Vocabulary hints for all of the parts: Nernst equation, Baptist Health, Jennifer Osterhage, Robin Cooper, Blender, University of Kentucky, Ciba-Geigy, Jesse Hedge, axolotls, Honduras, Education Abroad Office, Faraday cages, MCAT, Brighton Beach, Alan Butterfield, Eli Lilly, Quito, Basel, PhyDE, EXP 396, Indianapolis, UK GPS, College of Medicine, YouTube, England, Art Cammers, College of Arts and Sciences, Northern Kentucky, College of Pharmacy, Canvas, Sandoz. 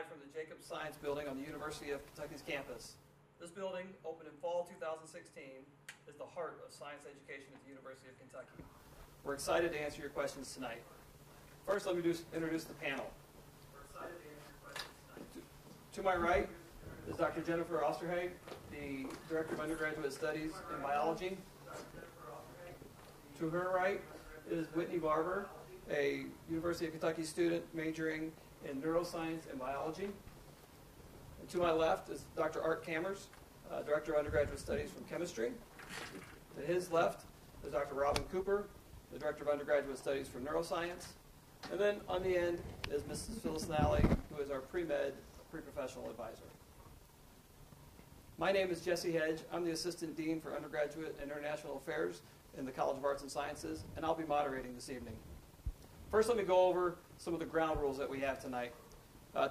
live from the Jacobs Science Building on the University of Kentucky's campus. This building, opened in fall 2016, is the heart of science education at the University of Kentucky. We're excited to answer your questions tonight. First, let me introduce the panel. We're excited to answer your questions tonight. To my right is Dr. Jennifer Osterhage, the Director of Undergraduate Studies in Biology. To her right is Whitney Barber, a University of Kentucky student majoring in neuroscience and biology. And to my left is Dr. Art Cammers, Director of Undergraduate Studies from Chemistry. To his left is Dr. Robin Cooper, the Director of Undergraduate Studies from Neuroscience. And then on the end is Mrs. Phyllis Nally, who is our pre-med, pre-professional advisor. My name is Jesse Hedge. I'm the Assistant Dean for Undergraduate and International Affairs in the College of Arts and Sciences, and I'll be moderating this evening. First, let me go over some of the ground rules that we have tonight.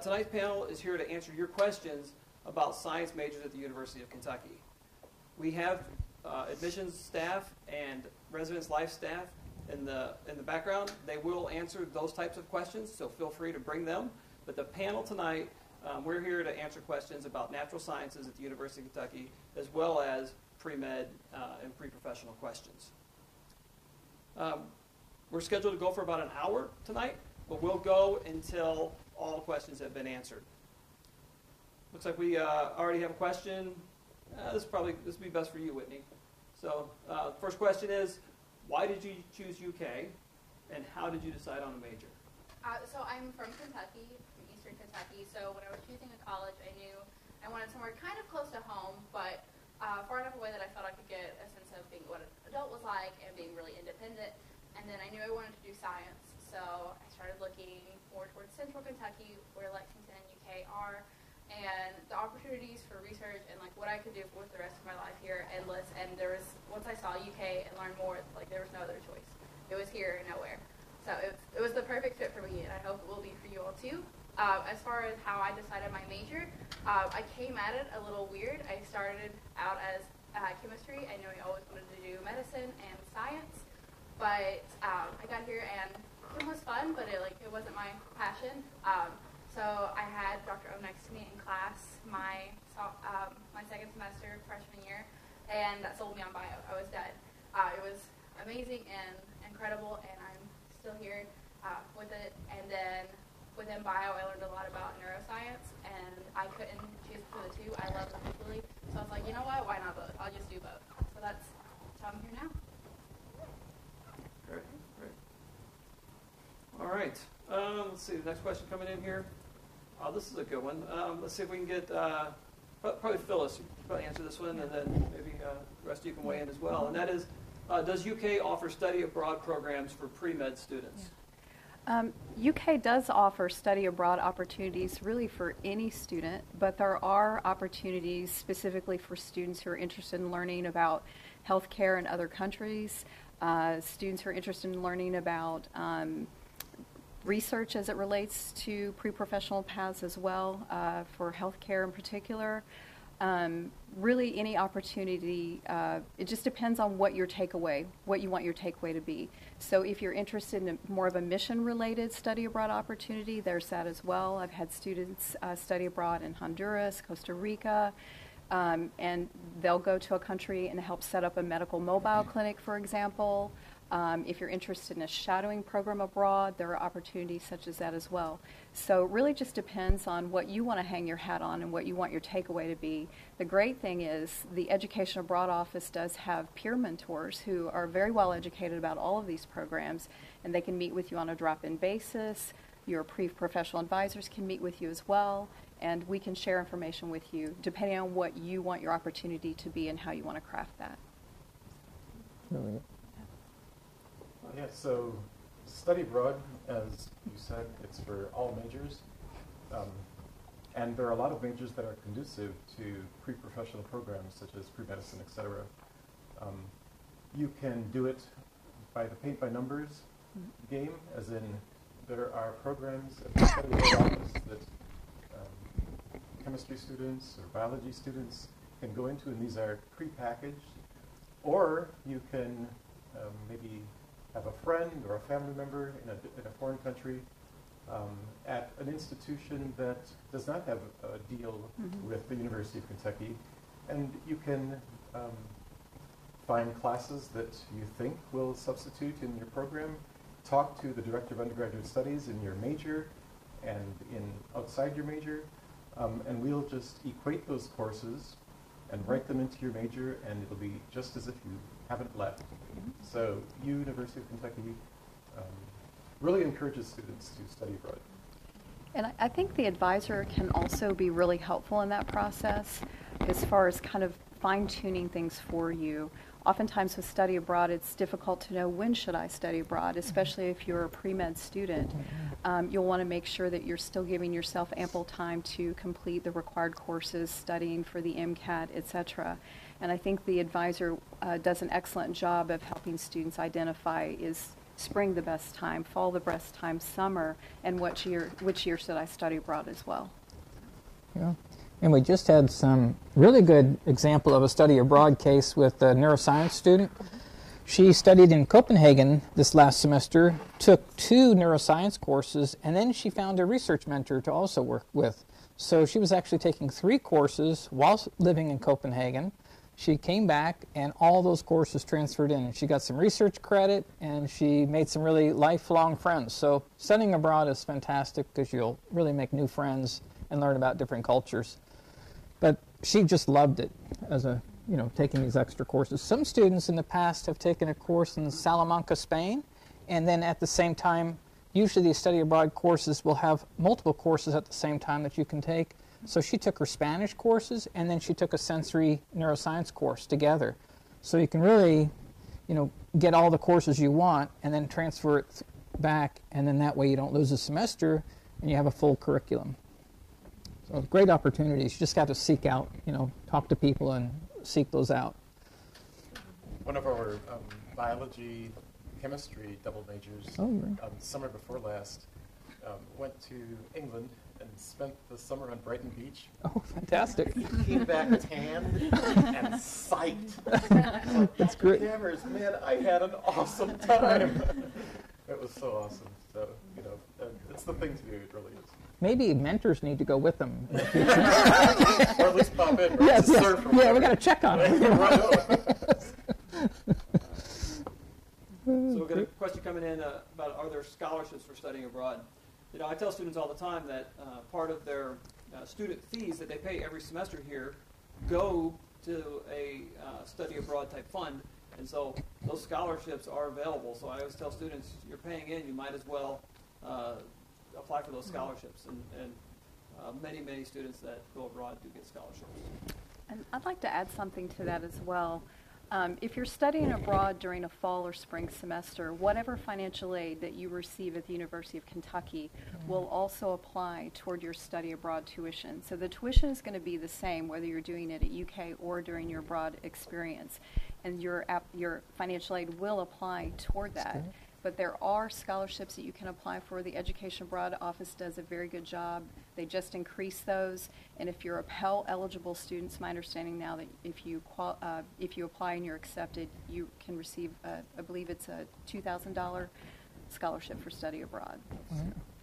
Tonight's panel is here to answer your questions about science majors at the University of Kentucky. We have admissions staff and residence life staff in the background. They will answer those types of questions, so feel free to bring them. But the panel tonight, we're here to answer questions about natural sciences at the University of Kentucky, as well as pre-med and pre-professional questions. We're scheduled to go for about an hour tonight, but we'll go until all questions have been answered. Looks like we already have a question. This would be best for you, Whitney. So first question is, why did you choose UK, and how did you decide on a major? So I'm from Kentucky, from Eastern Kentucky, so when I was choosing a college, I knew I wanted somewhere kind of close to home, but far enough away that I thought I could get a sense of being what an adult was like and being really independent. And then I knew I wanted to do science, so I started looking more towards Central Kentucky, where Lexington and UK are, and the opportunities for research and like what I could do with the rest of my life here are endless. And there was, once I saw UK and learned more, like there was no other choice. It was here and nowhere. So it was the perfect fit for me, and I hope it will be for you all too. As far as how I decided my major, I came at it a little weird. I started out as chemistry. I knew I always wanted to do medicine and science, but I got here and it was fun, but it wasn't my passion. So I had Dr. O next to me in class my second semester freshman year, and that sold me on bio. I was dead. It was amazing and incredible, and I'm still here with it. And then within bio, I learned a lot about neuroscience, and I couldn't choose between the two. I love them equally, so I was like, you know what? Why not both? I'll just do both. So that's how I'm here now. Great, great. All right. Let's see. The next question coming in here. Oh, this is a good one. Let's see if we can get probably Phyllis. You can probably answer this one, and then maybe the rest of you can weigh in as well. And that is, does UK offer study abroad programs for pre-med students? Yeah. UK does offer study abroad opportunities really for any student, but there are opportunities specifically for students who are interested in learning about healthcare in other countries, students who are interested in learning about research as it relates to pre-professional paths as well, for healthcare in particular. Really any opportunity, it just depends on what you want your takeaway to be. So if you're interested in more of a mission-related study abroad opportunity, there's that as well. I've had students study abroad in Honduras, Costa Rica, and they'll go to a country and help set up a medical mobile clinic, for example. If you're interested in a shadowing program abroad, there are opportunities such as that as well. So it really just depends on what you want to hang your hat on and what you want your takeaway to be. The great thing is the Education Abroad Office does have peer mentors who are very well educated about all of these programs, and they can meet with you on a drop-in basis. Your pre-professional advisors can meet with you as well, and we can share information with you depending on what you want your opportunity to be and how you want to craft that. All right. Yeah, so study abroad, as you said, it's for all majors, and there are a lot of majors that are conducive to pre-professional programs such as pre-medicine, etc. You can do it by the paint-by-numbers game, as in there are programs at the study abroad office that chemistry students or biology students can go into, and these are pre-packaged, or you can maybe have a friend or a family member in a foreign country at an institution that does not have a deal mm-hmm. with the University of Kentucky, and you can find classes that you think will substitute in your program, talk to the Director of Undergraduate Studies in your major and in outside your major, and we'll just equate those courses and write them into your major, and it'll be just as if you haven't left. Mm-hmm. So University of Kentucky really encourages students to study abroad. And I think the advisor can also be really helpful in that process as far as kind of fine-tuning things for you. Oftentimes with study abroad, it's difficult to know when should I study abroad, especially if you're a pre-med student. You'll want to make sure that you're still giving yourself ample time to complete the required courses, studying for the MCAT, etc. And I think the advisor does an excellent job of helping students identify is spring the best time, fall the best time, summer, and which year should I study abroad as well. Yeah. And we just had some really good example of a study abroad case with a neuroscience student. She studied in Copenhagen this last semester, took 2 neuroscience courses, and then she found a research mentor to also work with. So she was actually taking 3 courses while living in Copenhagen. She came back and all those courses transferred in. She got some research credit and she made some really lifelong friends. So studying abroad is fantastic because you'll really make new friends and learn about different cultures. But she just loved it as a, you know, taking these extra courses. Some students in the past have taken a course in Salamanca, Spain, and then at the same time, usually these study abroad courses will have multiple courses at the same time that you can take. So she took her Spanish courses and then she took a sensory neuroscience course together. So you can really, you know, get all the courses you want and then transfer it back, and then that way you don't lose a semester and you have a full curriculum. So great opportunities. You just got to seek out, you know, talk to people and seek those out. One of our biology, chemistry double majors, summer before last, went to England and spent the summer on Brighton Beach. Oh, fantastic. Came back tanned and psyched. That's great. Cammers, man, I had an awesome time. It was so awesome. So, you know, it's the thing to do, it really is. Maybe mentors need to go with them in the future. Or at least pop in. Yes. Yeah, we got to check on it. So we've got a question coming in about are there scholarships for studying abroad? You know, I tell students all the time that part of their student fees that they pay every semester here go to a study abroad type fund. And so those scholarships are available. So I always tell students, you're paying in, you might as well apply for those scholarships, and many, many students that go abroad do get scholarships. And I'd like to add something to that as well. If you're studying abroad during a fall or spring semester, whatever financial aid that you receive at the University of Kentucky will also apply toward your study abroad tuition. So the tuition is going to be the same whether you're doing it at UK or during your abroad experience, and your financial aid will apply toward that. But there are scholarships that you can apply for. The Education Abroad Office does a very good job. They just increase those. And if you're a Pell-eligible student, it's my understanding now that if you apply and you're accepted, you can receive, I believe it's a $2,000 scholarship for study abroad.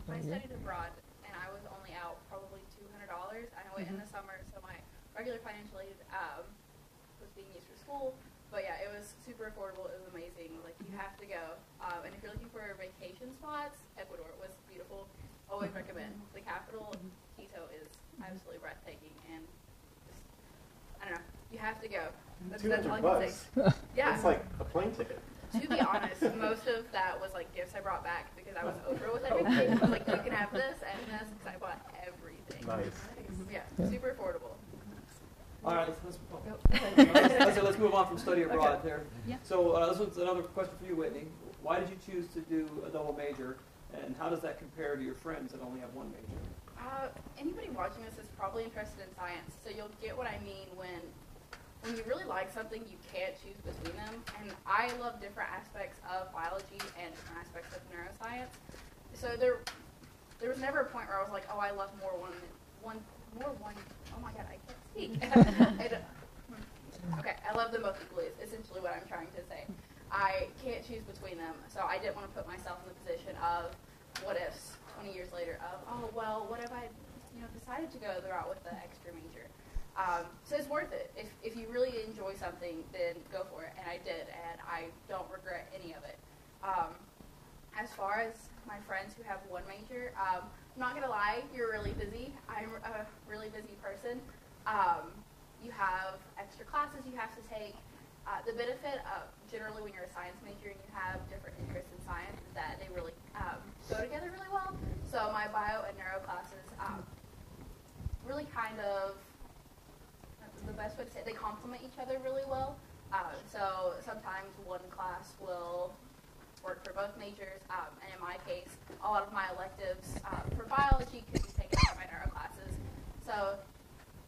I studied abroad, and I was only out probably $200. I went in the summer, so my regular financial aid was being used for school. But yeah, it was super affordable. It was amazing. Like, you have to go. And if you're looking for vacation spots, Ecuador was beautiful. Always recommend. The capital, Quito, is absolutely breathtaking. And just, I don't know, you have to go. That's all I can say. Yeah. It's like a plane ticket. To be honest, most of that was like gifts I brought back because I was over with everything. Okay. I was like, you can have this and this because I bought everything. Nice. Yeah, super affordable. All right, let's move on from study abroad there. Yeah. So this one's another question for you, Whitney. Why did you choose to do a double major, and how does that compare to your friends that only have one major? Anybody watching this is probably interested in science, so you'll get what I mean when you really like something, you can't choose between them. And I love different aspects of biology and different aspects of neuroscience. So there was never a point where I was like, oh, I love more one. Oh my God, I can't. Okay, I love them both equally, is essentially what I'm trying to say. I can't choose between them, so I didn't want to put myself in the position of what ifs 20 years later to go the route with the extra major. So it's worth it. If you really enjoy something, then go for it. And I did, and I don't regret any of it. As far as my friends who have one major, I'm not going to lie, you're really busy. I'm a really busy person. You have extra classes you have to take. The benefit of generally when you're a science major and you have different interests in science is that they really go together really well. So my bio and neuro classes really kind of, the best way to say it, they complement each other really well. So sometimes one class will work for both majors, and in my case, a lot of my electives for biology could be taken by my neuro classes. So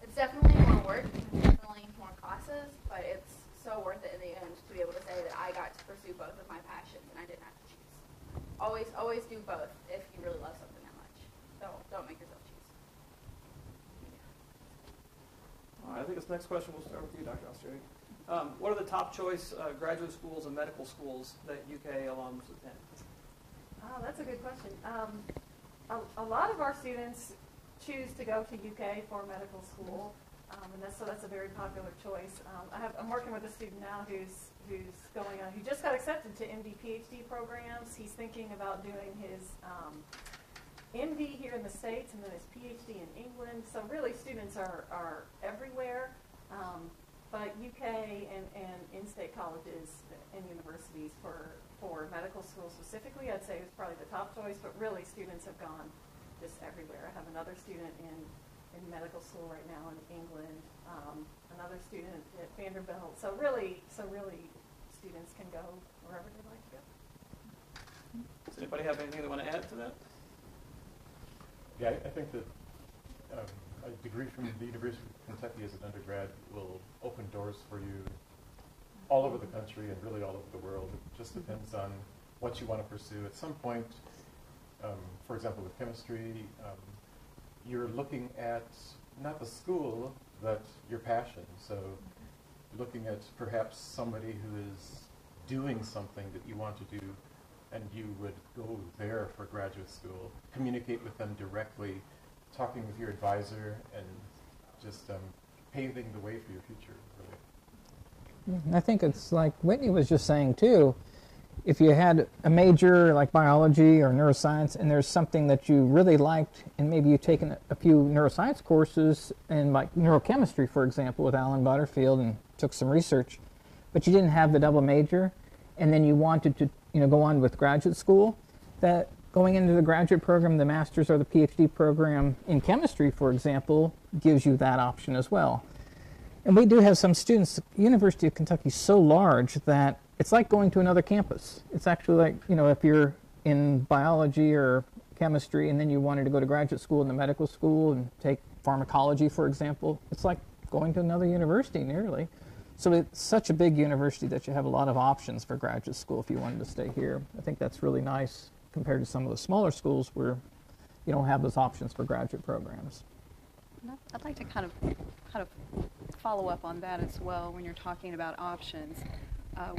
it's definitely more work, definitely more classes, but it's so worth it in the end to be able to say that I got to pursue both of my passions and I didn't have to choose. Always do both if you really love something that much. Don't make yourself choose. Yeah. All right, I think this next question we'll start with you, Dr. Osterhage. What are the top choice graduate schools and medical schools that UK alums attend? Oh, that's a good question. A lot of our students choose to go to UK for medical school. So that's a very popular choice. I'm working with a student now who just got accepted to MD PhD programs. He's thinking about doing his MD here in the States and then his PhD in England. So really, students are everywhere, but UK and in-state colleges and universities for medical school specifically, I'd say is probably the top choice. But really, students have gone just everywhere. I have another student in medical school right now in England, another student at Vanderbilt. So really students can go wherever they like to go. Does anybody have anything they want to add to that? Yeah, I think that a degree from the University of Kentucky as an undergrad will open doors for you all over the country and really all over the world. It just depends on what you want to pursue. At some point, for example, with chemistry, you're looking at not the school, but your passion. So looking at perhaps somebody who is doing something that you want to do, and you would go there for graduate school, communicate with them directly, talking with your advisor, and just paving the way for your future, really. I think it's like Whitney was just saying, too. If you had a major like biology or neuroscience and there's something that you really liked and maybe you've taken a few neuroscience courses and like neurochemistry, for example, with Alan Butterfield and took some research, but you didn't have the double major and then you wanted to go on with graduate school, that going into the graduate program, the master's or the PhD program in chemistry, for example, gives you that option as well. And we do have some students, the University of Kentucky is so large that it's like going to another campus. It's actually like, if you're in biology or chemistry and then you wanted to go to graduate school and the medical school and take pharmacology, for example, it's like going to another university nearly. So it's such a big university that you have a lot of options for graduate school if you wanted to stay here. I think that's really nice compared to some of the smaller schools where you don't have those options for graduate programs. I'd like to kind of follow up on that as well when you're talking about options.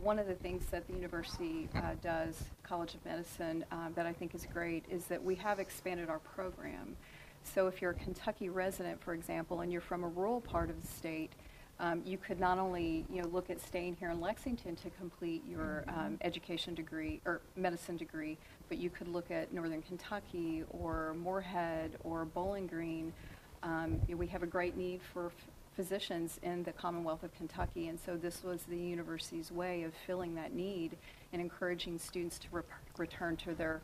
One of the things that the university does, College of Medicine, that I think is great is that we have expanded our program. So if you're a Kentucky resident, for example, and you're from a rural part of the state, you could not only look at staying here in Lexington to complete your education degree or medicine degree, but you could look at Northern Kentucky or Morehead or Bowling Green. We have a great need for physicians in the Commonwealth of Kentucky, and so this was the university's way of filling that need and encouraging students to return to their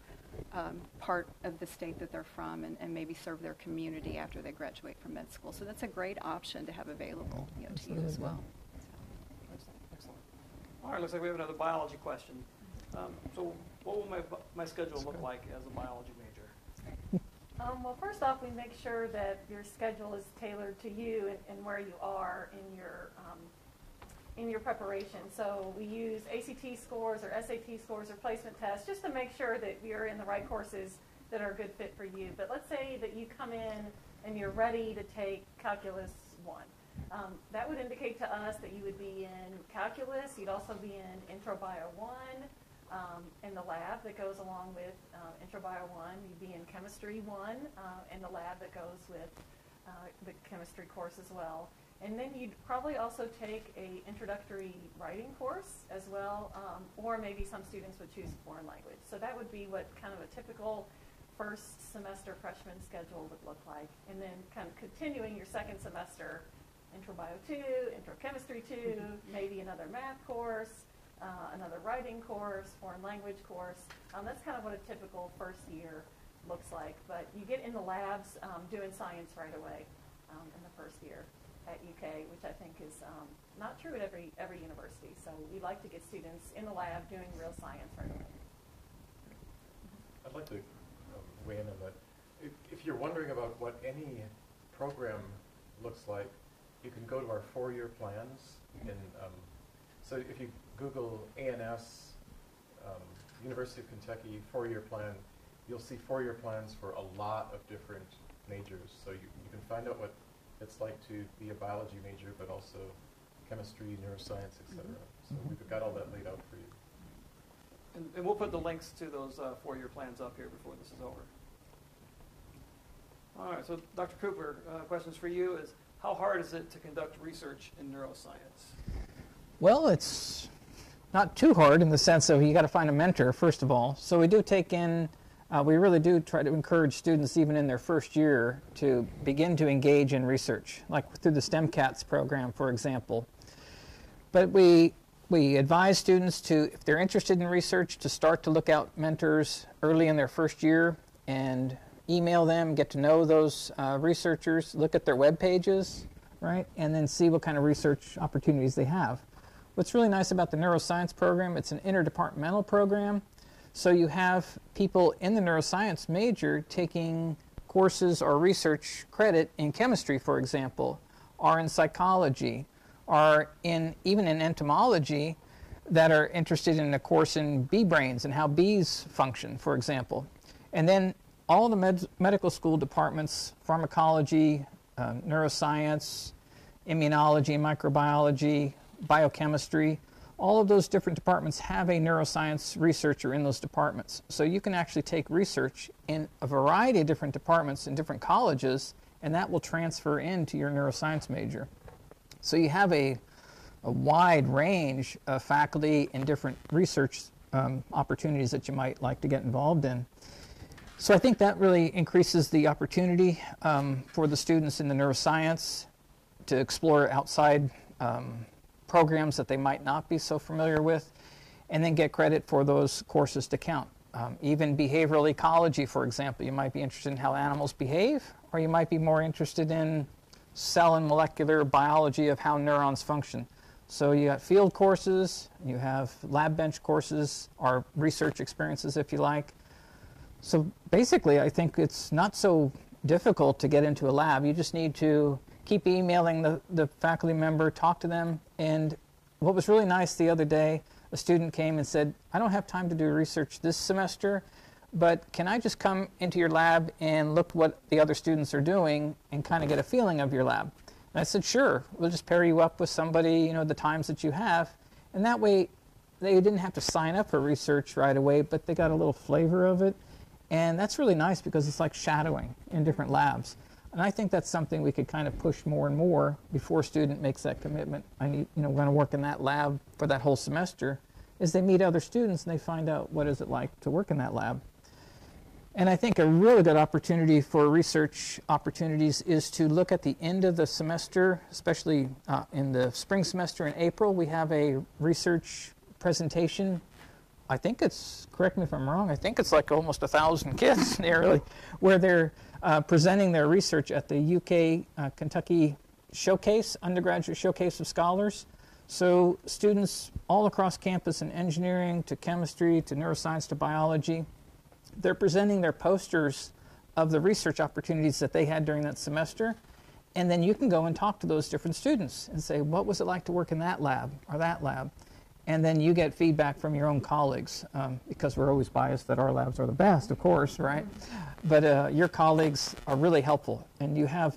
part of the state that they're from and maybe serve their community after they graduate from med school. So that's a great option to have available to you as well. So. Excellent. All right, looks like we have another biology question. So what will my schedule look like as a biology major? Well, first off, we make sure that your schedule is tailored to you and where you are in your preparation. So we use ACT scores or SAT scores or placement tests just to make sure that you're in the right courses that are a good fit for you. But let's say that you come in and you're ready to take Calculus 1. That would indicate to us that you would be in Calculus. You'd also be in Intro Bio 1. In the lab that goes along with Intro Bio 1, you'd be in Chemistry 1, in the lab that goes with the chemistry course as well. And then you'd probably also take an introductory writing course as well, or maybe some students would choose a foreign language. So that would be what kind of a typical first semester freshman schedule would look like. And then kind of continuing your second semester, intro bio 2, intro chemistry 2, maybe another math course, another writing course, foreign language course. That's kind of what a typical first year looks like. But you get in the labs doing science right away in the first year at UK, which I think is not true at every university. So we like to get students in the lab doing real science right away. I'd like to weigh in on that. If you're wondering about what any program looks like, you can go to our four-year plans. And so if you Google ANS, University of Kentucky four-year plan, you'll see four-year plans for a lot of different majors. So you can find out what it's like to be a biology major, but also chemistry, neuroscience, et cetera. So we've got all that laid out for you. And we'll put the links to those four-year plans up here before this is over. All right, so Dr. Cooper, questions for you is, how hard is it to conduct research in neuroscience? Well, it's not too hard in the sense of you got to find a mentor, first of all. So we do take in we really do try to encourage students, even in their first year, to begin to engage in research, like through the STEMCATS program, for example. But we advise students to, if they're interested in research, to start to look out mentors early in their first year and email them, get to know those researchers, look at their web pages, right, and then see what kind of research opportunities they have. What's really nice about the neuroscience program, it's an interdepartmental program. So you have people in the neuroscience major taking courses or research credit in chemistry, for example, or in psychology, or in even in entomology, that are interested in a course in bee brains and how bees function, for example. And then all the medical school departments, pharmacology, neuroscience, immunology, microbiology, biochemistry, all of those different departments have a neuroscience researcher in those departments. So you can actually take research in a variety of different departments in different colleges, and that will transfer into your neuroscience major. So you have a wide range of faculty and different research opportunities that you might like to get involved in. So I think that really increases the opportunity for the students in the neuroscience to explore outside programs that they might not be so familiar with, and then get credit for those courses to count. Even behavioral ecology, for example, you might be interested in how animals behave, or you might be more interested in cell and molecular biology of how neurons function. So you got field courses, you have lab bench courses, or research experiences if you like. So basically, I think it's not so difficult to get into a lab. You just need to keep emailing the faculty member, talk to them. And what was really nice the other day, a student came and said, I don't have time to do research this semester, but can I just come into your lab and look what the other students are doing and kind of get a feeling of your lab? And I said, sure, we'll just pair you up with somebody, you know, the times that you have. And that way, they didn't have to sign up for research right away, but they got a little flavor of it. And that's really nice because it's like shadowing in different labs. And I think that's something we could kind of push more and more before a student makes that commitment. I need, you know, we're going to work in that lab for that whole semester, is they meet other students and they find out what is it like to work in that lab. And I think a really good opportunity for research opportunities is to look at the end of the semester, especially in the spring semester in April. We have a research presentation. I think it's, correct me if I'm wrong, I think it's like almost 1,000 kids nearly, where they're presenting their research at the UK Kentucky Showcase, Undergraduate Showcase of Scholars. So students all across campus, in engineering to chemistry to neuroscience to biology, they're presenting their posters of the research opportunities that they had during that semester. And then you can go and talk to those different students and say, what was it like to work in that lab or that lab? And then you get feedback from your own colleagues, because we're always biased that our labs are the best, of course, right? But your colleagues are really helpful. And you have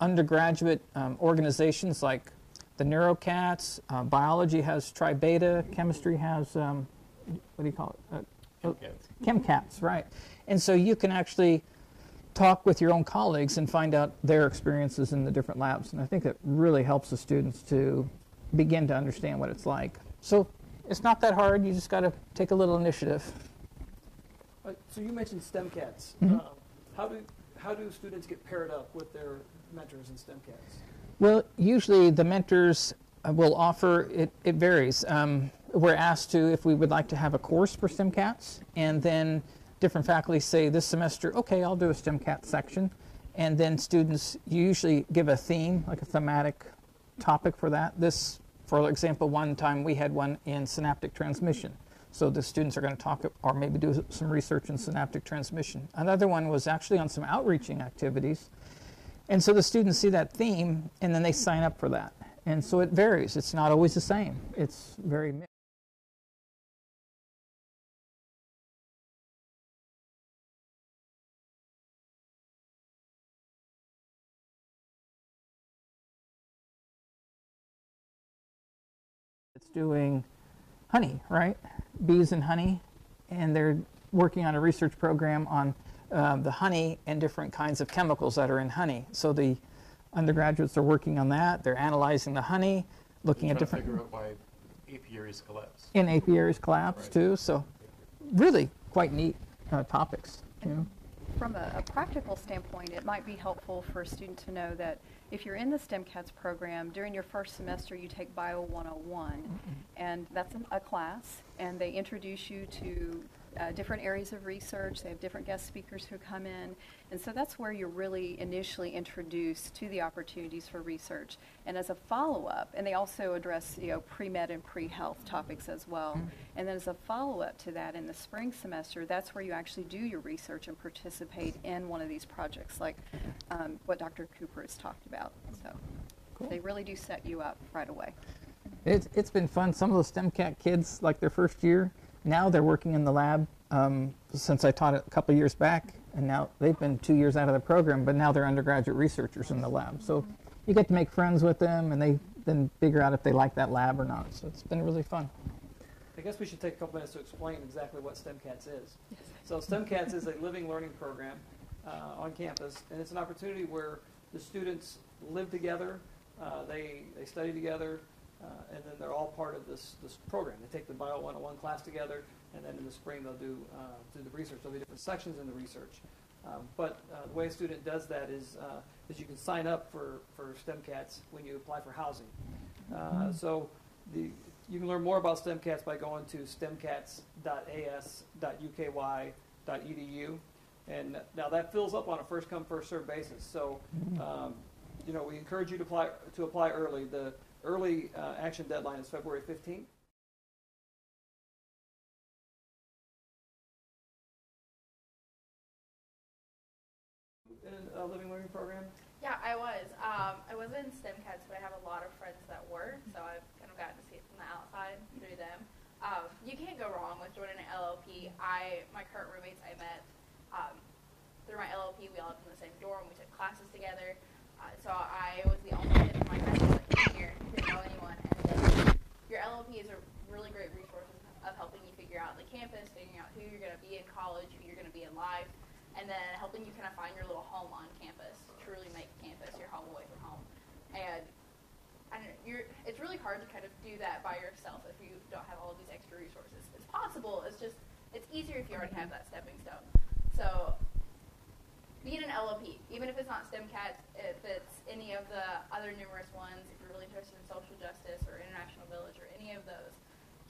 undergraduate organizations like the NeuroCats, biology has TriBeta, chemistry has, what do you call it? ChemCats, right. And so you can actually talk with your own colleagues and find out their experiences in the different labs. And I think that really helps the students to begin to understand what it's like. So it's not that hard. You just got to take a little initiative. So you mentioned STEMCATS. Mm-hmm. How do students get paired up with their mentors in STEMCATS? Well, usually the mentors will offer, it varies. We're asked to if we would like to have a course for STEMCATS, and then different faculty say this semester, okay, I'll do a STEMCATS section, and then students usually give a theme, like a thematic topic for that. This, for example, one time we had one in synaptic transmission. So the students are going to talk or maybe do some research in synaptic transmission. Another one was actually on some outreaching activities. And so the students see that theme, and then they sign up for that. And so it varies. It's not always the same. It's very mixed. It's doing honey, right? Bees and honey, and they're working on a research program on the honey and different kinds of chemicals that are in honey. So the undergraduates are working on that. They're analyzing the honey, looking at different. Trying to figure out why apiaries collapse. And apiaries collapse right. too. So really quite neat topics. You know? From a practical standpoint, it might be helpful for a student to know that if you're in the STEMCATS program, during your first semester you take Bio 101, mm-hmm. and that's a class, and they introduce you to different areas of research. They have different guest speakers who come in, and so that's where you're really initially introduced to the opportunities for research. And as a follow-up, and they also address, you know, pre-med and pre-health topics as well, mm-hmm. and then as a follow-up to that in the spring semester, that's where you actually do your research and participate in one of these projects, like what Dr. Cooper has talked about. So cool. They really do set you up right away. It's been fun. Some of those STEMCAT kids, like their first year, now they're working in the lab since I taught it a couple years back, and now they've been 2 years out of the program, but now they're undergraduate researchers in the lab. So you get to make friends with them, and they then figure out if they like that lab or not. So it's been really fun. I guess we should take a couple minutes to explain exactly what STEMCATS is. So STEMCATS is a living learning program on campus, and it's an opportunity where the students live together, they study together, and then they're all part of this program. They take the Bio 101 class together, and then in the spring they'll do the research. There'll be different sections in the research. But the way a student does that is you can sign up for STEMCATS when you apply for housing. You can learn more about STEMCATS by going to stemcats.as.uky.edu. And now that fills up on a first-come, first-served basis. So, you know, we encourage you to apply early. The early action deadline is February 15th. In a living learning program? Yeah, I was. I wasn't in STEMCATS, but I have a lot of friends that were, so I've kind of gotten to see it from the outside through them. You can't go wrong with joining an LLP. My current roommates I met through my LLP. We all lived in the same dorm. We took classes together. So I was the only kid in my class didn't know anyone, and then your LLP is a really great resource of helping you figure out the campus, figuring out who you're going to be in college, who you're going to be in life, and then helping you kind of find your little home on campus, truly make campus your home away from home. And I don't know, it's really hard to kind of do that by yourself if you don't have all of these extra resources. It's possible, it's easier if you already have that stepping stone. So being an LLP, even if it's not STEMCATS, if it's any of the other numerous ones, if you're really interested in social justice or International Village or any of those,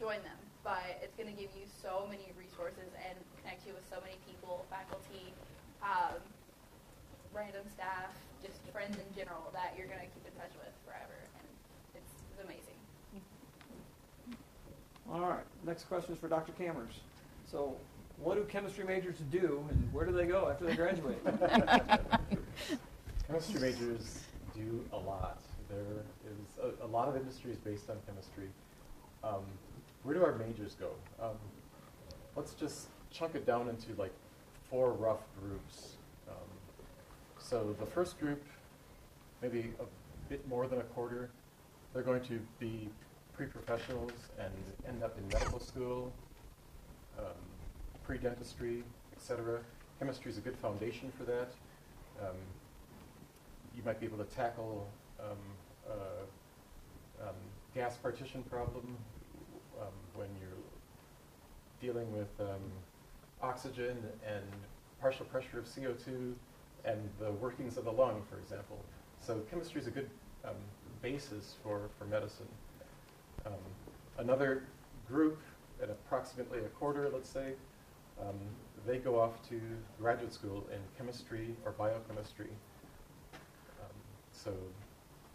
join them. But it's going to give you so many resources and connect you with so many people, faculty, random staff, just friends in general that you're going to keep in touch with forever. And it's amazing. All right. Next question is for Dr. Cammers. So what do chemistry majors do, and where do they go after they graduate? Chemistry majors do a lot. There is a lot of industries based on chemistry. Where do our majors go? Let's just chunk it down into like four rough groups. So the first group, maybe a bit more than a quarter, they're going to be pre-professionals and end up in medical school, pre-dentistry, etc. Chemistry is a good foundation for that. you might be able to tackle gas partition problem when you're dealing with oxygen and partial pressure of CO2 and the workings of the lung, for example. So chemistry is a good basis for medicine. Another group, at approximately a quarter, let's say, they go off to graduate school in chemistry or biochemistry. So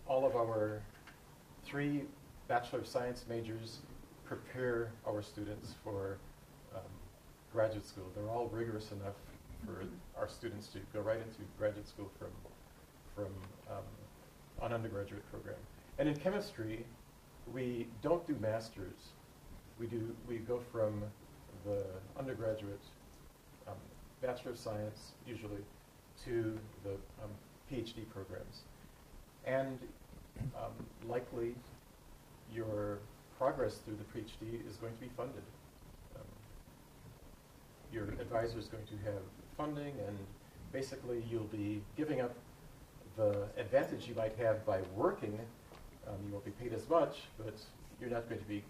all of our 3 Bachelor of Science majors prepare our students for graduate school. They're all rigorous enough for our students to go right into graduate school from an undergraduate program. And in chemistry, we don't do masters. We go from the undergraduate Bachelor of Science, usually, to the PhD programs. And likely, your progress through the PhD is going to be funded. Your advisor is going to have funding, and basically, you'll be giving up the advantage you might have by working. You won't be paid as much, but you're not going to be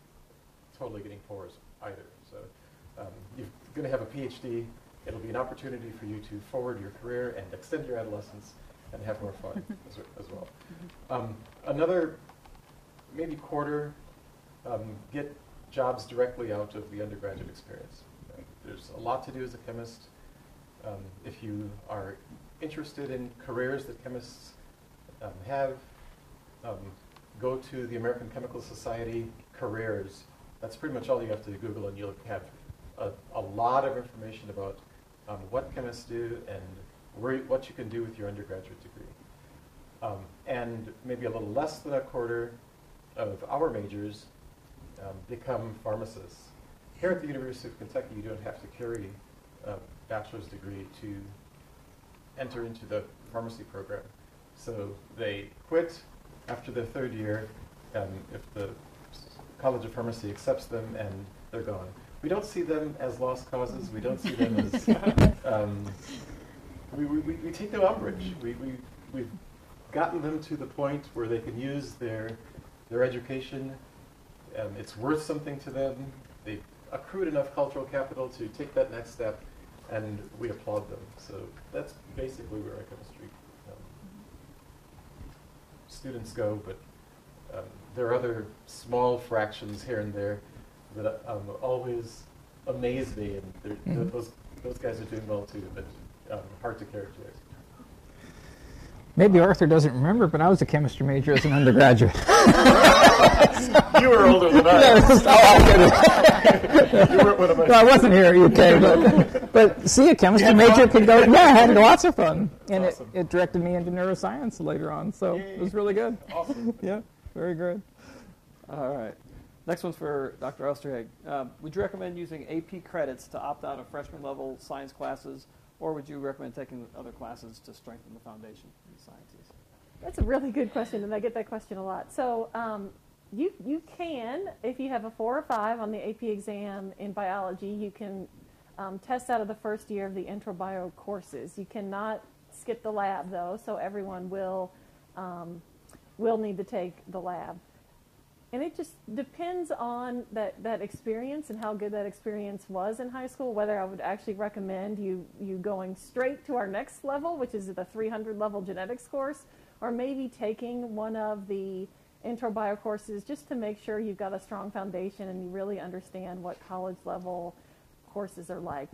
totally getting poor either. So you're going to have a PhD. It'll be an opportunity for you to forward your career and extend your adolescence and have more fun as well. Another maybe quarter get jobs directly out of the undergraduate experience. There's a lot to do as a chemist. If you are interested in careers that chemists have, go to the American Chemical Society careers. That's pretty much all you have to Google, and you'll have a lot of information about what chemists do and where, what you can do with your undergraduate degree. And maybe a little less than a quarter of our majors become pharmacists. Here at the University of Kentucky, you don't have to carry a bachelor's degree to enter into the pharmacy program. So they quit after their 3rd year if the College of Pharmacy accepts them, and they're gone. We don't see them as lost causes. We don't see them as, we take no umbrage. We've gotten them to the point where they can use their education. It's worth something to them. They've accrued enough cultural capital to take that next step, and we applaud them. So that's basically where our chemistry students go, but there are other small fractions here and there that always amaze me, and those guys are doing well too, but hard to characterize. Maybe Arthur doesn't remember, but I was a chemistry major as an undergraduate. You were older than I. You weren't one of my. No, I wasn't here at UK, but see, a chemistry major could go. Yeah, I had lots of fun, and awesome. It directed me into neuroscience later on, so yay. It was really good. Awesome. Yeah, very good. All right, next one's for Dr. Osterhage. Would you recommend using AP credits to opt out of freshman-level science classes? Or would you recommend taking other classes to strengthen the foundation in sciences? That's a really good question, and I get that question a lot. So you can, if you have a 4 or 5 on the AP exam in biology, you can test out of the 1st year of the intro bio courses. You cannot skip the lab, though, so everyone will need to take the lab. And it just depends on that experience and how good that experience was in high school, whether I would actually recommend you going straight to our next level, which is the 300 level genetics course, or maybe taking one of the intro bio courses just to make sure you've got a strong foundation and you really understand what college level courses are like.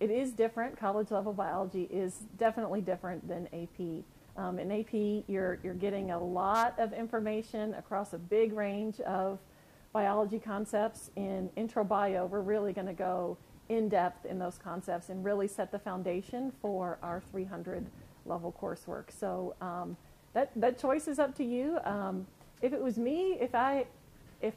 It is different. College level biology is definitely different than AP. In AP, you're getting a lot of information across a big range of biology concepts. In intro bio, we're really going to go in depth in those concepts and really set the foundation for our 300 level coursework. So that choice is up to you. If it was me, if I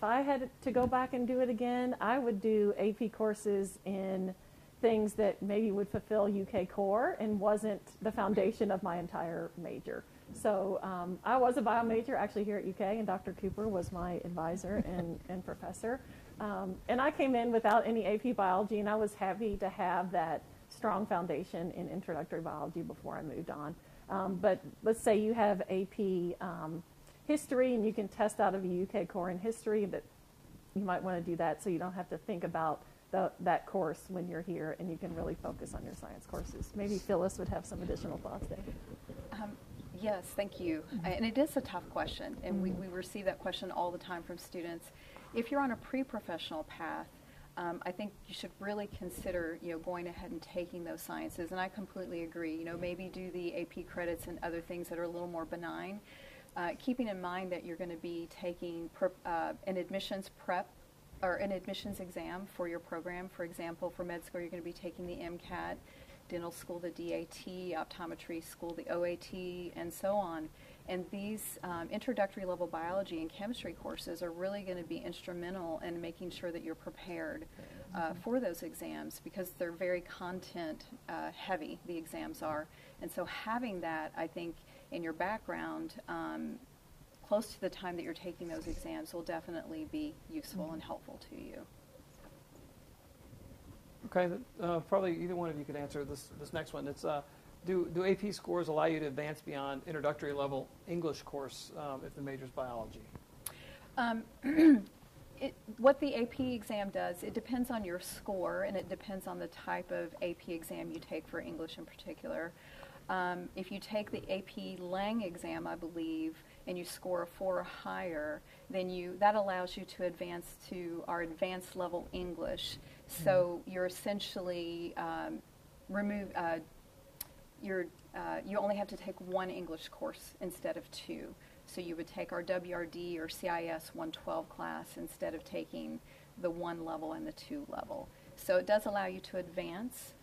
had to go back and do it again, I would do AP courses in things that maybe would fulfill UK core and wasn't the foundation of my entire major. So I was a bio major actually here at UK, and Dr. Cooper was my advisor and professor. And I came in without any AP biology, and I was happy to have that strong foundation in introductory biology before I moved on. But let's say you have AP history and you can test out of a UK core in history, that you might want to do that so you don't have to think about that course when you're here, and you can really focus on your science courses. Maybe Phyllis would have some additional thoughts there. Yes, thank you. And it is a tough question, and we receive that question all the time from students. If you're on a pre-professional path, I think you should really consider, going ahead and taking those sciences, and I completely agree. Maybe do the AP credits and other things that are a little more benign, keeping in mind that you're going to be taking an admissions prep or an admissions exam for your program. For example, for med school, you're going to be taking the MCAT, dental school, the DAT, optometry school, the OAT, and so on. And these introductory level biology and chemistry courses are really going to be instrumental in making sure that you're prepared for those exams, because they're very content heavy, the exams are. And so having that, I think, in your background, close to the time that you're taking those exams will definitely be useful and helpful to you. Okay, probably either one of you could answer this next one. It's do AP scores allow you to advance beyond introductory level English course if the major is biology? What the AP exam does, it depends on your score, and it depends on the type of AP exam you take for English in particular. If you take the AP Lang exam, I believe, and you score a 4 or higher, then that allows you to advance to our advanced level English. So you're essentially you only have to take one English course instead of two. So you would take our WRD or CIS 112 class instead of taking the 1 level and the 2 level. So it does allow you to advance,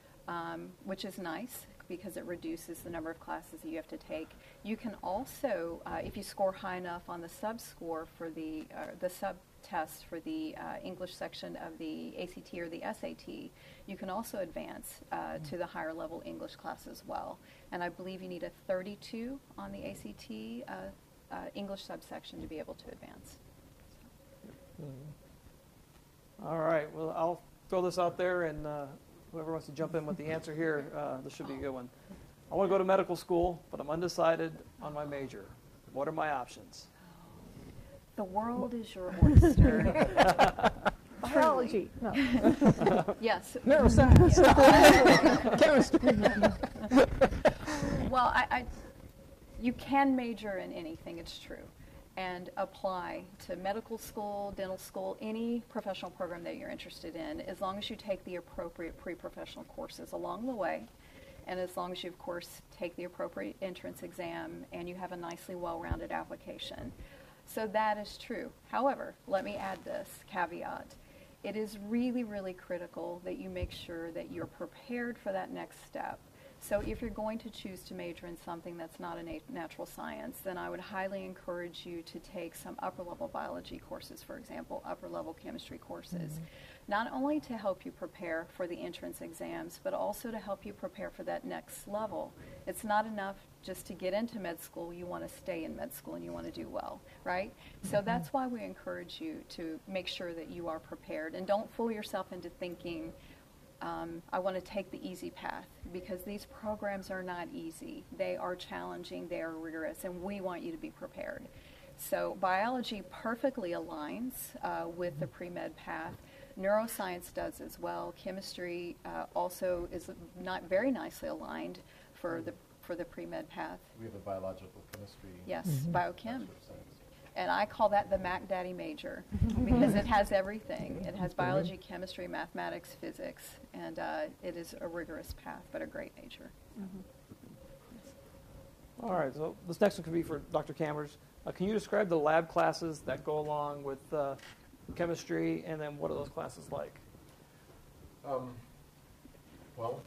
which is nice, because it reduces the number of classes that you have to take. You can also, if you score high enough on the sub-score for the sub-test for the English section of the ACT or the SAT, you can also advance to the higher level English class as well. And I believe you need a 32 on the ACT English subsection to be able to advance. So. All right, well, I'll throw this out there, and whoever wants to jump in with the answer here, this should be a good one. I want to go to medical school, but I'm undecided on my major. What are my options? The world is your oyster. Biology. No. Yes. Neuroscience. Chemistry. Well, you can major in anything, it's true, and apply to medical school, dental school, any professional program that you're interested in, as long as you take the appropriate pre-professional courses along the way, and as long as you, of course, take the appropriate entrance exam and you have a nicely well-rounded application. So that is true. However, let me add this caveat. It is really, really critical that you make sure that you're prepared for that next step. So if you're going to choose to major in something that's not a natural science, then I would highly encourage you to take some upper-level biology courses, for example, upper-level chemistry courses, not only to help you prepare for the entrance exams, but also to help you prepare for that next level. It's not enough just to get into med school. You want to stay in med school, and you want to do well, right? So that's why we encourage you to make sure that you are prepared, and don't fool yourself into thinking, I want to take the easy path, because these programs are not easy. They are challenging, they are rigorous, and we want you to be prepared. So biology perfectly aligns with the pre-med path. Neuroscience does as well. Chemistry also is not very nicely aligned for the pre-med path. We have a biological chemistry. Yes, biochem. And I call that the Mac Daddy major, because it has everything. It has biology, chemistry, mathematics, physics, and it is a rigorous path, but a great major. All right, so this next one could be for Dr. Cammers. Can you describe the lab classes that go along with chemistry, and then what are those classes like? Well,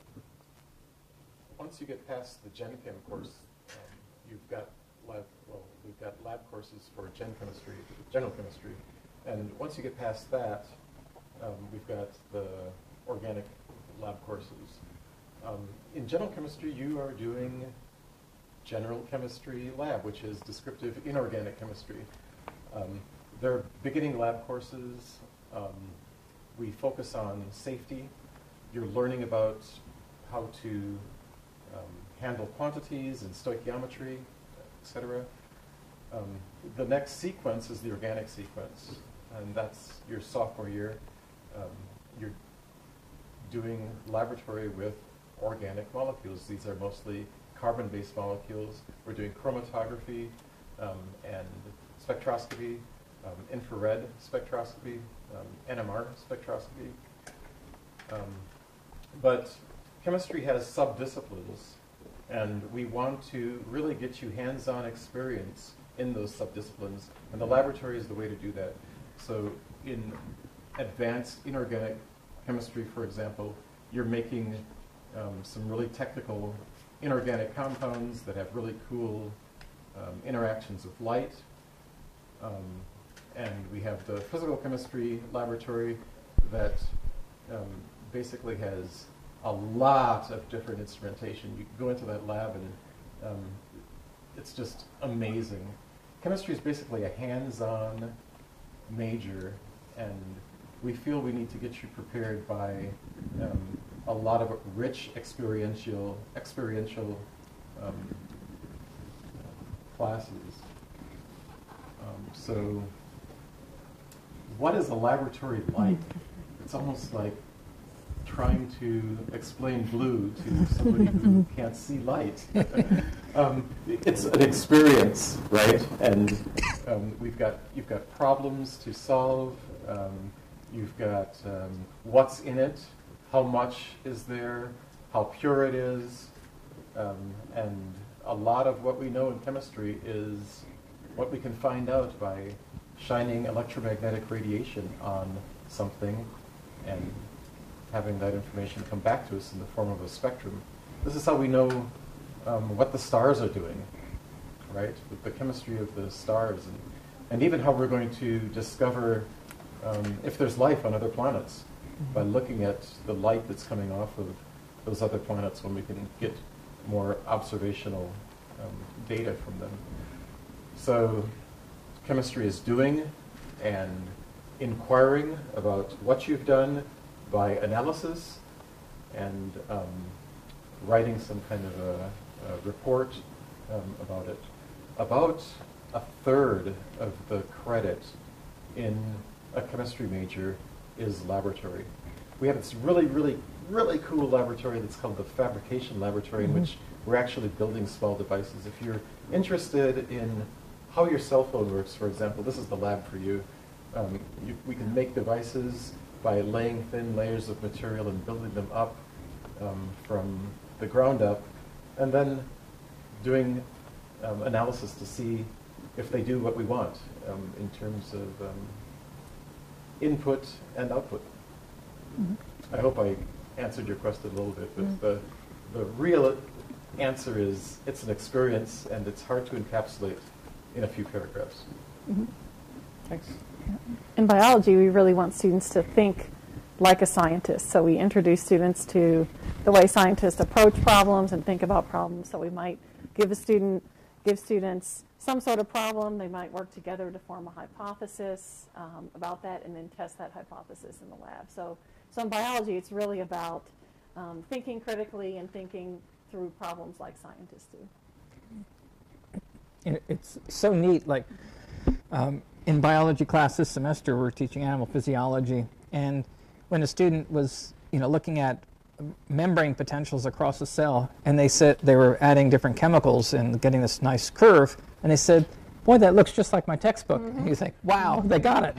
once you get past the Gen Chem course, you've got we've got lab courses for general chemistry, and once you get past that, we've got the organic lab courses. In general chemistry, you are doing general chemistry lab, which is descriptive inorganic chemistry. There are beginning lab courses. We focus on safety. You're learning about how to handle quantities and stoichiometry, etc. The next sequence is the organic sequence, and that's your sophomore year. You're doing laboratory with organic molecules. These are mostly carbon-based molecules. We're doing chromatography and spectroscopy, infrared spectroscopy, NMR spectroscopy. But chemistry has subdisciplines, and we want to really get you hands-on experience in those subdisciplines, and the laboratory is the way to do that. So in advanced inorganic chemistry, for example, you're making some really technical inorganic compounds that have really cool interactions with light. And we have the physical chemistry laboratory that basically has a lot of different instrumentation. You go into that lab and it's just amazing. Chemistry is basically a hands-on major, and we feel we need to get you prepared by a lot of rich experiential classes. So what is a laboratory like? It's almost like trying to explain blue to somebody who can't see light. It's an experience, right? And you've got problems to solve. You've got what's in it, how much is there, how pure it is, and a lot of what we know in chemistry is what we can find out by shining electromagnetic radiation on something and having that information come back to us in the form of a spectrum. This is how we know what the stars are doing, right? With the chemistry of the stars, and even how we're going to discover if there's life on other planets by looking at the light that's coming off of those other planets when we can get more observational data from them. So chemistry is doing and inquiring about what you've done by analysis and writing some kind of a report about it. About a third of the credit in a chemistry major is laboratory. We have this really, really, really cool laboratory that's called the fabrication laboratory, in which we're actually building small devices. If you're interested in how your cell phone works, for example, this is the lab for you. We can make devices by laying thin layers of material and building them up from the ground up, and then doing analysis to see if they do what we want in terms of input and output. I hope I answered your question a little bit, but the real answer is it's an experience, and it's hard to encapsulate in a few paragraphs. Thanks. In biology, we really want students to think like a scientist. So we introduce students to the way scientists approach problems and think about problems. So we might give students some sort of problem. They might work together to form a hypothesis about that and then test that hypothesis in the lab. So in biology, it's really about thinking critically and thinking through problems like scientists do. It's so neat. Like in biology class this semester, we're teaching animal physiology, and when a student was, looking at membrane potentials across a cell, and they said they were adding different chemicals and getting this nice curve, and they said, "Boy, that looks just like my textbook." And you think, "Wow, they got it,"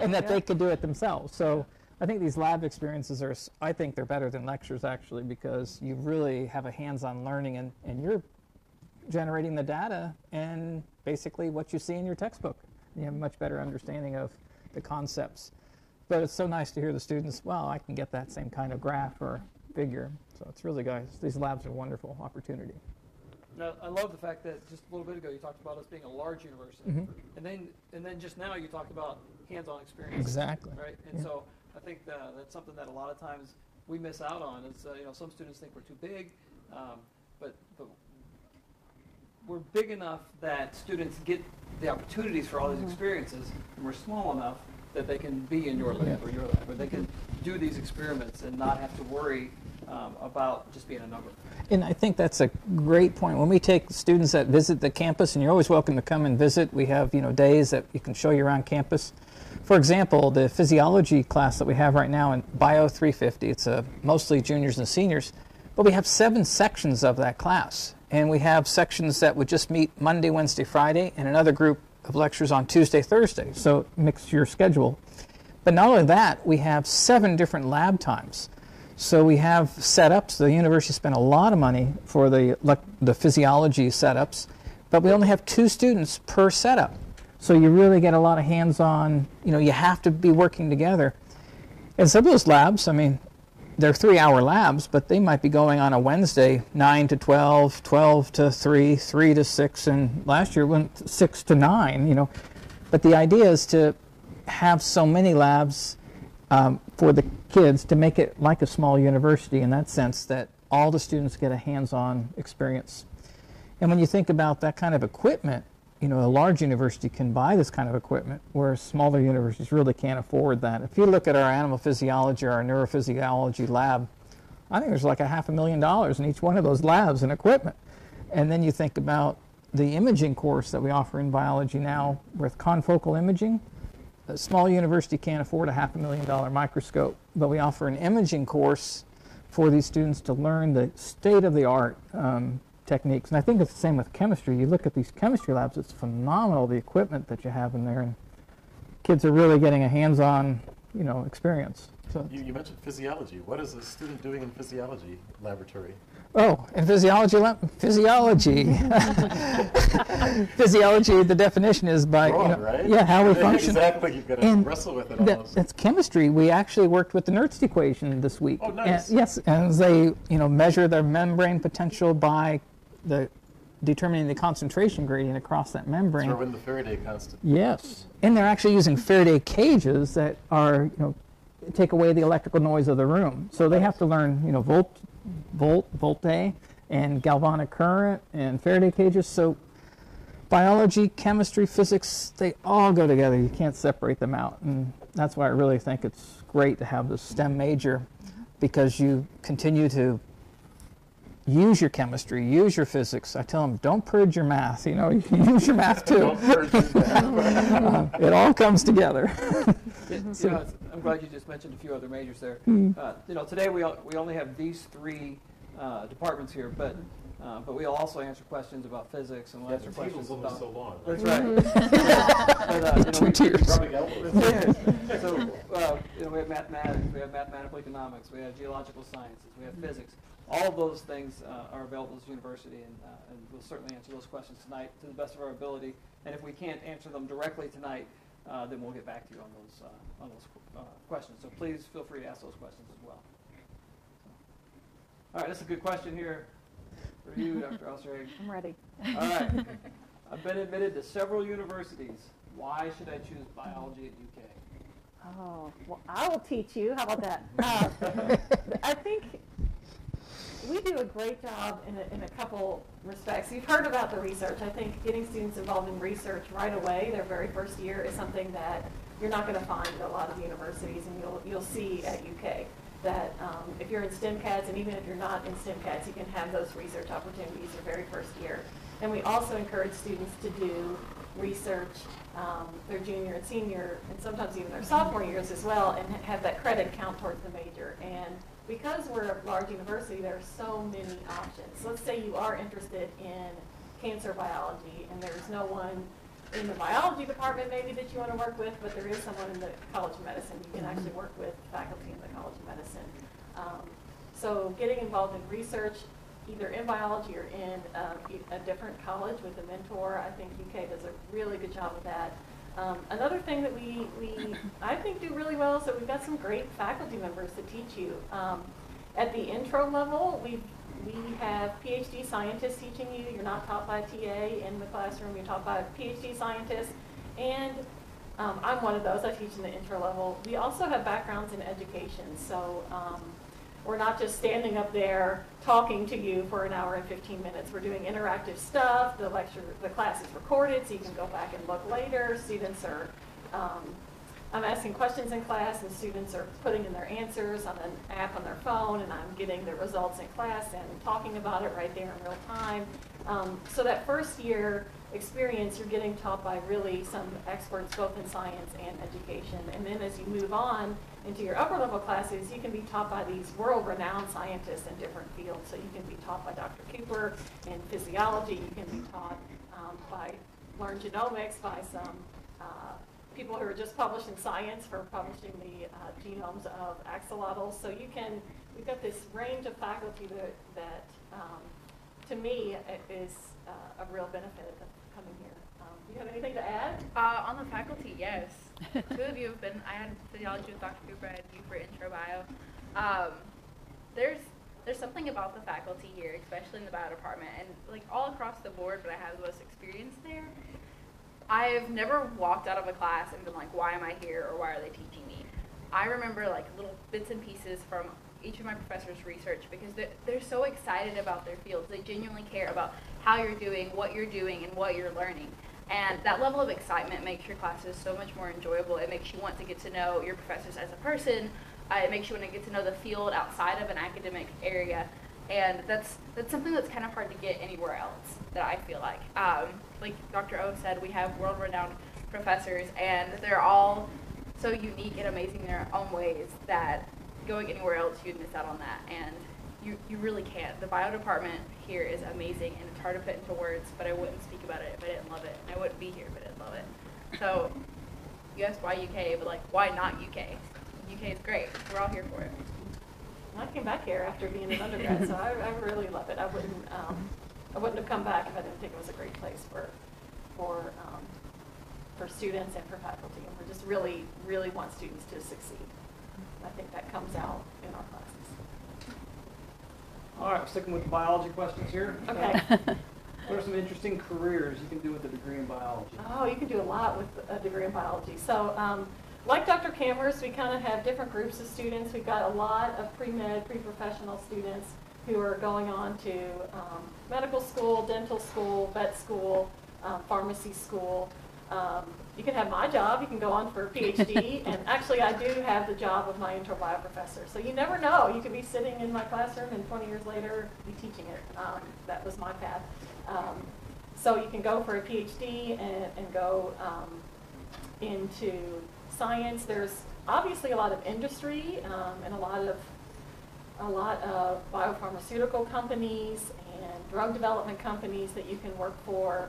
and that they could do it themselves. So I think these lab experiences are, I think they're better than lectures actually, because you really have a hands-on learning, and you're generating the data and basically what you see in your textbook. You have a much better understanding of the concepts. But it's so nice to hear the students, "Wow, I can get that same kind of graph or figure." So it's really, guys, these labs are a wonderful opportunity. Now, I love the fact that just a little bit ago you talked about us being a large university. And then just now you talked about hands-on experience. Exactly. Right? And so I think that's something that a lot of times we miss out on. Is, some students think we're too big, but we're big enough that students get the opportunities for all these experiences, and we're small enough that they can be in your lab or your lab, or they can do these experiments and not have to worry about just being a number. And I think that's a great point. When we take students that visit the campus, and you're always welcome to come and visit, we have, you know, days that we can show you around campus. For example, the physiology class that we have right now in Bio 350, it's mostly juniors and seniors, but we have 7 sections of that class. And we have sections that would just meet Monday, Wednesday, Friday, and another group of lectures on Tuesday, Thursday, so mix your schedule. But not only that, we have 7 different lab times. So we have setups. The university spent a lot of money for the physiology setups, but we only have 2 students per setup. So you really get a lot of hands-on, you know, you have to be working together. And some of those labs, I mean, they're 3-hour labs, but they might be going on a Wednesday, 9 to 12, 12 to 3, 3 to 6, and last year went 6 to 9, you know. But the idea is to have so many labs for the kids to make it like a small university in that sense that all the students get a hands-on experience. And when you think about that kind of equipment, you know, a large university can buy this kind of equipment, whereas smaller universities really can't afford that. If you look at our animal physiology or our neurophysiology lab, I think there's like a $500,000 in each one of those labs and equipment. And then you think about the imaging course that we offer in biology now with confocal imaging. A small university can't afford a $500,000 microscope, but we offer an imaging course for these students to learn the state-of-the-art techniques. And I think it's the same with chemistry. You look at these chemistry labs, it's phenomenal, the equipment that you have in there, and kids are really getting a hands-on, you know, experience. So you mentioned physiology. What is a student doing in physiology laboratory? Oh, in physiology lab? Physiology. Physiology, the definition is by, wrong, you know, right? Yeah, how we function. Exactly, you've got to wrestle with it almost. That's chemistry. We actually worked with the Nernst equation this week. Oh, nice. And, yes, and they, you know, measure their membrane potential by determining the concentration gradient across that membrane. Throw in the Faraday constant. Yes, and they're actually using Faraday cages that are, you know, take away the electrical noise of the room. So they have to learn, you know, voltae, and galvanic current, and Faraday cages. So biology, chemistry, physics, they all go together. You can't separate them out, and that's why I really think it's great to have this STEM major, because you continue to use your chemistry, use your physics. I tell them, don't purge your math. You know, you can use your math too. Don't purge your math. It all comes together. You know, I'm glad you just mentioned a few other majors there. You know, today we only have these 3 departments here, but we'll also answer questions about physics and we'll answer questions about. So long, right? That's right. So we have mathematics, we have mathematical economics, we have geological sciences, we have physics. All of those things are available at the university, and we'll certainly answer those questions tonight to the best of our ability. And if we can't answer them directly tonight, then we'll get back to you on those questions. So please feel free to ask those questions as well. All right, that's a good question here for you, Dr. Osterhage. I'm ready. All right. I've been admitted to several universities. Why should I choose biology at UK? Oh, well, I will teach you. How about that? I think we do a great job in a couple respects. You've heard about the research. I think getting students involved in research right away, their very first year, is something that you're not going to find at a lot of universities, and you'll see at UK that if you're in STEMCATS, and even if you're not in STEMCATS, you can have those research opportunities your very first year. And we also encourage students to do research their junior and senior, and sometimes even their sophomore years as well, and have that credit count towards the major. And because we're a large university, there are so many options. So let's say you are interested in cancer biology, and there's no one in the biology department maybe that you want to work with, but there is someone in the College of Medicine. You can actually work with faculty in the College of Medicine. So getting involved in research, either in biology or in a different college with a mentor, I think UK does a really good job of that. Another thing that we I think do really well, so we've got some great faculty members to teach you. At the intro level, we have PhD scientists teaching you. You're not taught by a TA in the classroom, you're taught by a PhD scientist. And I'm one of those, I teach in the intro level. We also have backgrounds in education, so we're not just standing up there talking to you for an hour and 15 minutes. We're doing interactive stuff. The class is recorded, so you can go back and look later. Students are I'm asking questions in class, and students are putting in their answers on an app on their phone, and I'm getting the results in class and talking about it right there in real time. So that first year experience, you're getting taught by really some experts both in science and education. And then as you move on into your upper level classes, you can be taught by these world-renowned scientists in different fields. So you can be taught by Dr. Cooper in physiology. You can be taught by Learn Genomics, by some people who are just published in Science for publishing the genomes of axolotls. So you can, we've got this range of faculty that to me, it is a real benefit of coming here. Do you have anything to add? On the faculty, yes. Two of you have been, I had physiology with Dr. Cooper and you for intro bio. There's something about the faculty here, especially in the bio department, and like all across the board, but I have the most experience there. I've never walked out of a class and been like, why am I here or why are they teaching me? I remember like little bits and pieces from each of my professors' research because they're so excited about their fields. They genuinely care about how you're doing, what you're doing, and what you're learning. And that level of excitement makes your classes so much more enjoyable. It makes you want to get to know your professors as a person. It makes you want to get to know the field outside of an academic area. And that's something that's kind of hard to get anywhere else that I feel like. Like Dr. O said, we have world-renowned professors, and they're all so unique and amazing in their own ways that going anywhere else, you'd miss out on that, and you really can't. The bio department here is amazing, and it's hard to put into words, but I wouldn't speak about it if I didn't love it, and I wouldn't be here if I didn't love it. So you asked why UK, but like, why not UK? UK is great. We're all here for it. I came back here after being an undergrad, so I really love it. I wouldn't have come back if I didn't think it was a great place for students and for faculty, and we just really, really want students to succeed. I think that comes out in our classes. All right, we're sticking with the biology questions here. Okay. What are some interesting careers you can do with a degree in biology? Oh, you can do a lot with a degree in biology. So like Dr. Cammers, we kind of have different groups of students. We've got a lot of pre-med, pre-professional students who are going on to medical school, dental school, vet school, pharmacy school. You can have my job, you can go on for a PhD, and actually I do have the job of my intro bio professor. So you never know, you could be sitting in my classroom and 20 years later be teaching it. That was my path. So you can go for a PhD and go into science. There's obviously a lot of industry and a lot of biopharmaceutical companies and drug development companies that you can work for.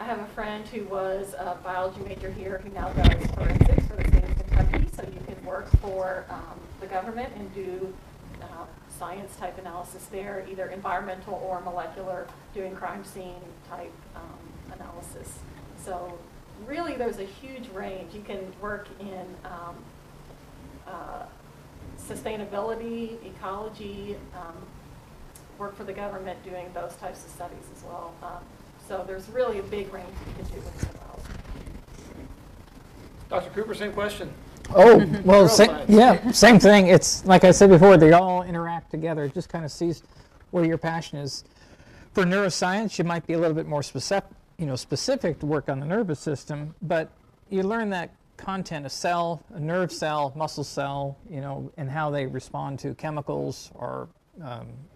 I have a friend who was a biology major here who now does forensics for the state of Kentucky, so you can work for the government and do science type analysis there, either environmental or molecular, doing crime scene type analysis. So really there's a huge range. You can work in sustainability, ecology, work for the government doing those types of studies as well. So there's really a big range you can do with the biology. Dr. Cooper, same question. Oh, well, same thing. It's like I said before, they all interact together. It just kind of sees where your passion is. For neuroscience, you might be a little bit more specific to work on the nervous system, but you learn that content, a cell, a nerve cell, muscle cell, you know, and how they respond to chemicals or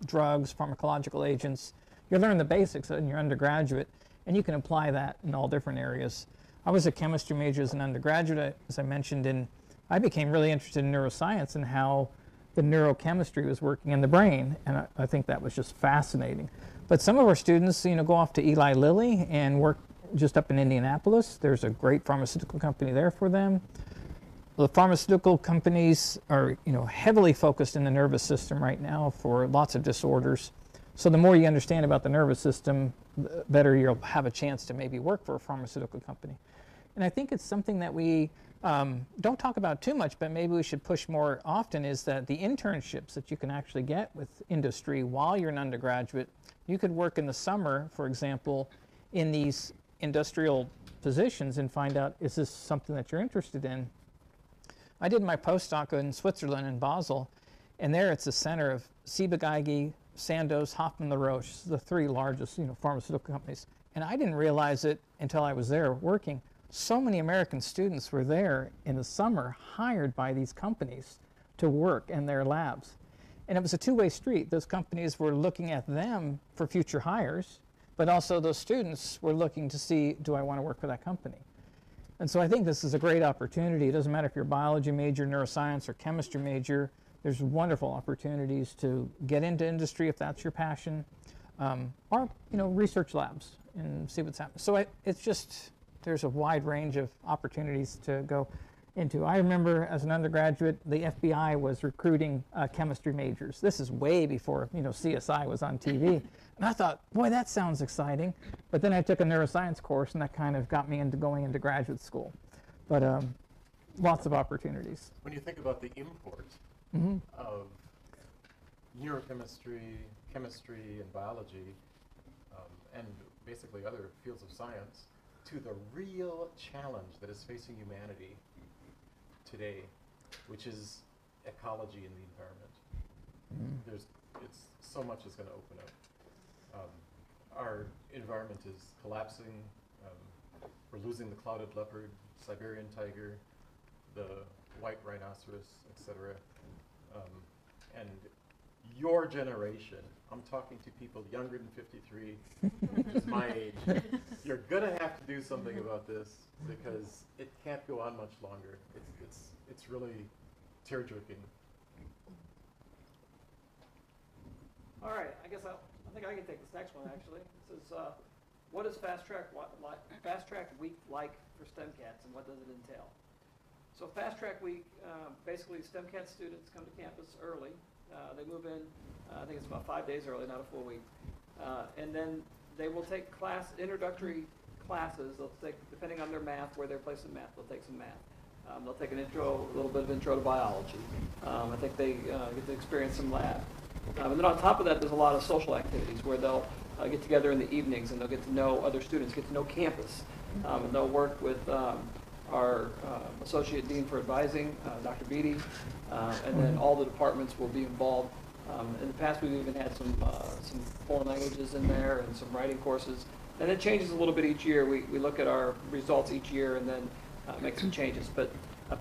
drugs, pharmacological agents. You learn the basics in your undergraduate, and you can apply that in all different areas. I was a chemistry major as an undergraduate, as I mentioned, and I became really interested in neuroscience and how the neurochemistry was working in the brain, and I think that was just fascinating. But some of our students, you know, go off to Eli Lilly and work just up in Indianapolis. There's a great pharmaceutical company there for them. The pharmaceutical companies are, you know, heavily focused in the nervous system right now for lots of disorders. So the more you understand about the nervous system, the better you'll have a chance to maybe work for a pharmaceutical company. And I think it's something that we don't talk about too much, but maybe we should push more often, is that the internships that you can actually get with industry while you're an undergraduate. You could work in the summer, for example, in these industrial positions and find out, is this something that you're interested in? I did my postdoc in Switzerland, in Basel, and there it's the center of Ciba-Geigy, Sandoz, Hoffmann-La Roche, the three largest, you know, pharmaceutical companies. And I didn't realize it until I was there working, So many American students were there in the summer, hired by these companies to work in their labs. And it was a two-way street. Those companies were looking at them for future hires, but also those students were looking to see, do I want to work for that company? And so I think this is a great opportunity. It doesn't matter if you're a biology major, neuroscience, or chemistry major. There's wonderful opportunities to get into industry if that's your passion, or research labs and see what's happening. So it's just, there's a wide range of opportunities to go into. I remember as an undergraduate, the FBI was recruiting chemistry majors. This is way before CSI was on TV. And I thought, boy, that sounds exciting. But then I took a neuroscience course, and that kind of got me into going into graduate school. But lots of opportunities. When you think about the import of neurochemistry, chemistry, and biology, and basically other fields of science, to the real challenge that is facing humanity today, which is ecology and the environment. It's so much is going to open up. Our environment is collapsing. We're losing the clouded leopard, Siberian tiger, the white rhinoceros, etc. And your generation, I'm talking to people younger than 53, which is my age, you're going to have to do something about this because it can't go on much longer. It's really tear-jerking. All right, I guess I think I can take this next one, actually. This is, what is Fast Track Week like for STEMCATS, and what does it entail? So Fast Track Week, basically STEMCATS students come to campus early. They move in, I think it's about 5 days early, not a full week. And then they will take introductory classes. They'll take, depending on their math, where they're placed in math, they'll take some math. They'll take a little bit of intro to biology. I think they get to experience some lab. And then on top of that, there's a lot of social activities where they'll get together in the evenings and they'll get to know other students, get to know campus. And they'll work with our Associate Dean for Advising, Dr. Beatty, and then all the departments will be involved. In the past, we've even had some foreign languages in there and some writing courses. And it changes a little bit each year. We look at our results each year and then make some changes. But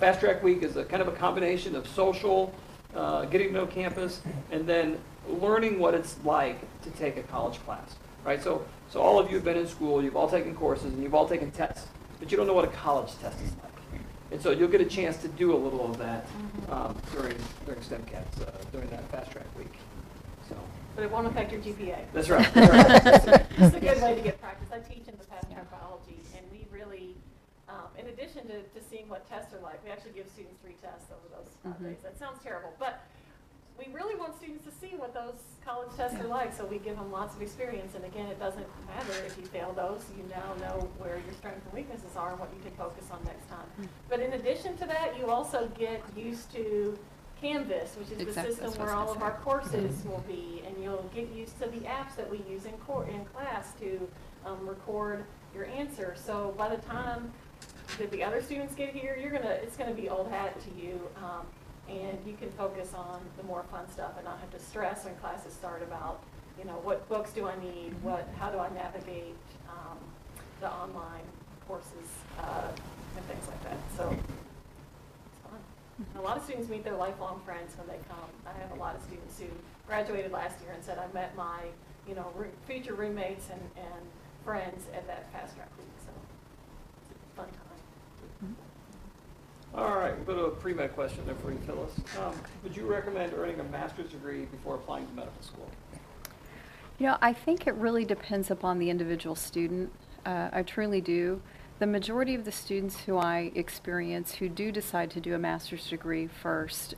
Fast Track Week is a kind of a combination of social, getting to know campus, and then learning what it's like to take a college class, right? So all of you have been in school, you've all taken courses, and you've all taken tests, but you don't know what a college test is like. And so you'll get a chance to do a little of that during STEMCATS, during that Fast Track Week. So. But it won't affect your GPA. That's right. It's a good way to get practice. I teach in the Fast Track Biology, and we really, in addition to seeing what tests are like, we actually give students 3 tests over those 5 days. That sounds terrible, but we really want students to see what those college tests are like, so we give them lots of experience. And again, it doesn't matter if you fail those. You now know where your strengths and weaknesses are and what you can focus on next time. But in addition to that, you also get used to Canvas, which is the system where all of our courses will be, and you'll get used to the apps that we use in class to record your answer. So by the time that the other students get here, it's gonna be old hat to you, and you can focus on the more fun stuff and not have to stress when classes start about what books do I need, how do I navigate the online courses and things like that. So it's fun. And a lot of students meet their lifelong friends when they come. I have a lot of students who graduated last year and said I met my future roommates and friends at that Fast Track Week. So it's a fun time. All right, we'll go to a pre-med question there for you, Phyllis. Would you recommend earning a master's degree before applying to medical school? I think it really depends upon the individual student. I truly do. The majority of the students who I experience who do decide to do a master's degree first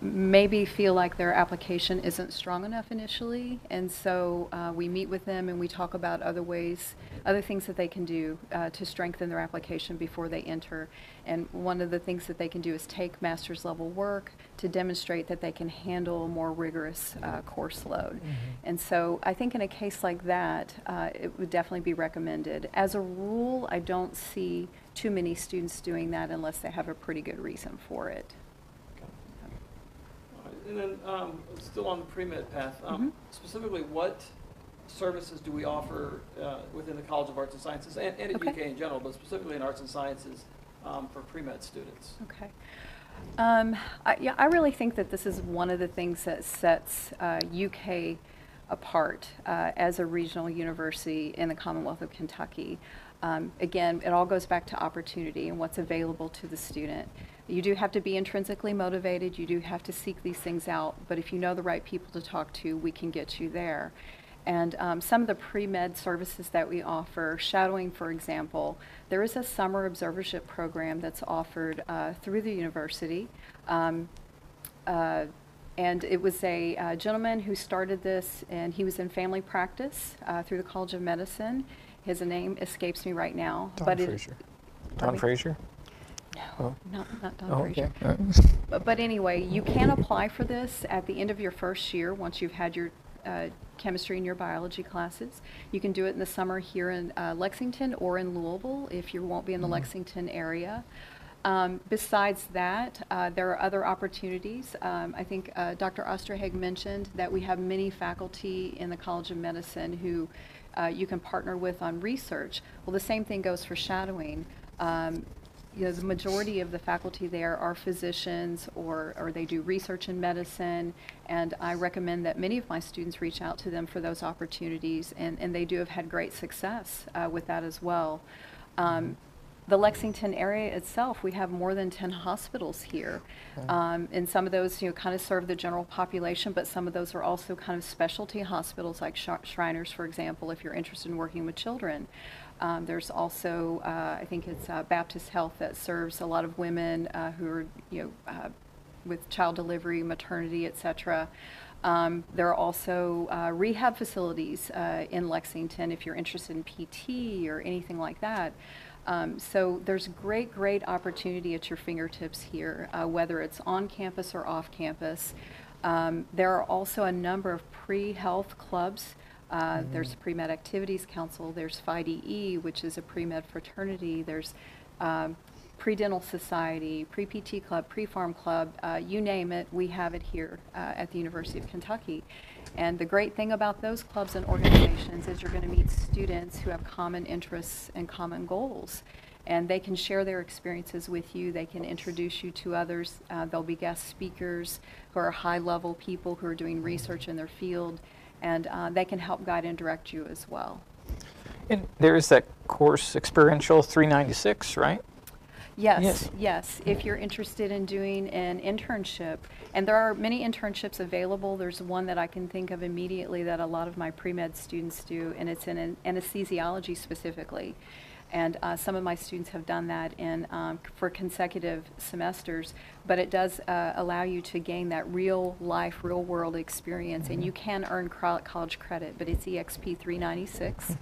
maybe feel like their application isn't strong enough initially, and so we meet with them and we talk about other things that they can do to strengthen their application before they enter. And one of the things that they can do is take master's level work to demonstrate that they can handle a more rigorous course load. And so I think in a case like that, it would definitely be recommended. As a rule, I don't see too many students doing that unless they have a pretty good reason for it. And then still on the pre-med path, specifically what services do we offer within the College of Arts and Sciences and at UK in general, but specifically in Arts and Sciences for pre-med students? Okay. I really think that this is one of the things that sets UK apart as a regional university in the Commonwealth of Kentucky. Again, it all goes back to opportunity and what's available to the student. You do have to be intrinsically motivated, you do have to seek these things out, but if you know the right people to talk to, we can get you there. And some of the pre-med services that we offer, shadowing, for example, there is a summer observership program that's offered through the university. And it was a gentleman who started this, and he was in family practice through the College of Medicine. His name escapes me right now. Don Frazier? No, not Don Frazier. Okay. But anyway, you can apply for this at the end of your first year once you've had your chemistry and your biology classes. You can do it in the summer here in Lexington or in Louisville if you won't be in the Lexington area. Besides that, there are other opportunities. I think Dr. Osterhage mentioned that we have many faculty in the College of Medicine who you can partner with on research. Well, the same thing goes for shadowing. You know, the majority of the faculty there are physicians or they do research in medicine, and I recommend that many of my students reach out to them for those opportunities, and they do have had great success with that as well. The Lexington area itself, we have more than 10 hospitals here, and some of those kind of serve the general population, but some of those are also kind of specialty hospitals like Shriners, for example, if you're interested in working with children. There's also, I think it's Baptist Health that serves a lot of women who are with child delivery, maternity, etc. There are also rehab facilities in Lexington if you're interested in PT or anything like that. So there's great opportunity at your fingertips here, whether it's on campus or off campus. There are also a number of pre-health clubs. There's Pre-Med Activities Council, there's PhyDE, which is a pre-med fraternity, there's Pre-Dental Society, Pre-PT Club, Pre-Farm Club, you name it, we have it here at the University of Kentucky. And the great thing about those clubs and organizations is you're going to meet students who have common interests and common goals. And they can share their experiences with you. They can introduce you to others. There'll be guest speakers who are high-level people who are doing research in their field. And they can help guide and direct you as well. And there is that course Experiential 396, right? Yes. If you're interested in doing an internship, and there are many internships available. There's one that I can think of immediately that a lot of my pre-med students do, and it's in anesthesiology specifically. And some of my students have done that in, for consecutive semesters, but it does allow you to gain that real life, real world experience, and you can earn college credit, but it's EXP 396.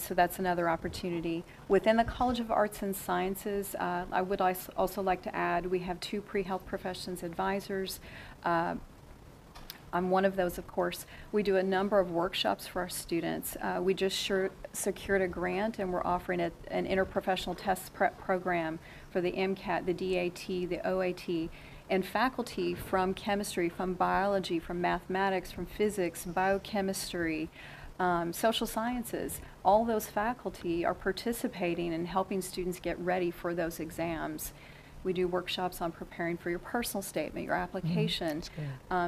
So that's another opportunity. Within the College of Arts and Sciences, I would also like to add, we have two pre-health professions advisors. I'm one of those, of course. We do a number of workshops for our students. We just secured a grant, and we're offering an interprofessional test prep program for the MCAT, the DAT, the OAT. And faculty from chemistry, from biology, from mathematics, from physics, biochemistry, social sciences, all those faculty are participating and helping students get ready for those exams. We do workshops on preparing for your personal statement, your application.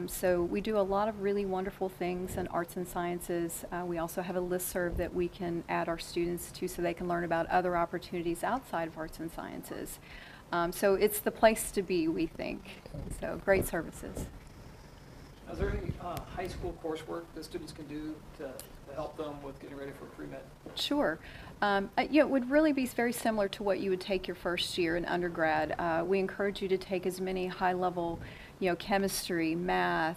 So we do a lot of really wonderful things in arts and sciences. We also have a listserv that we can add our students to so they can learn about other opportunities outside of arts and sciences. So it's the place to be, we think. So great services. Is there any high school coursework that students can do to help them with getting ready for pre-med? Sure. Yeah, it would really be very similar to what you would take your first year in undergrad. We encourage you to take as many high-level, chemistry, math,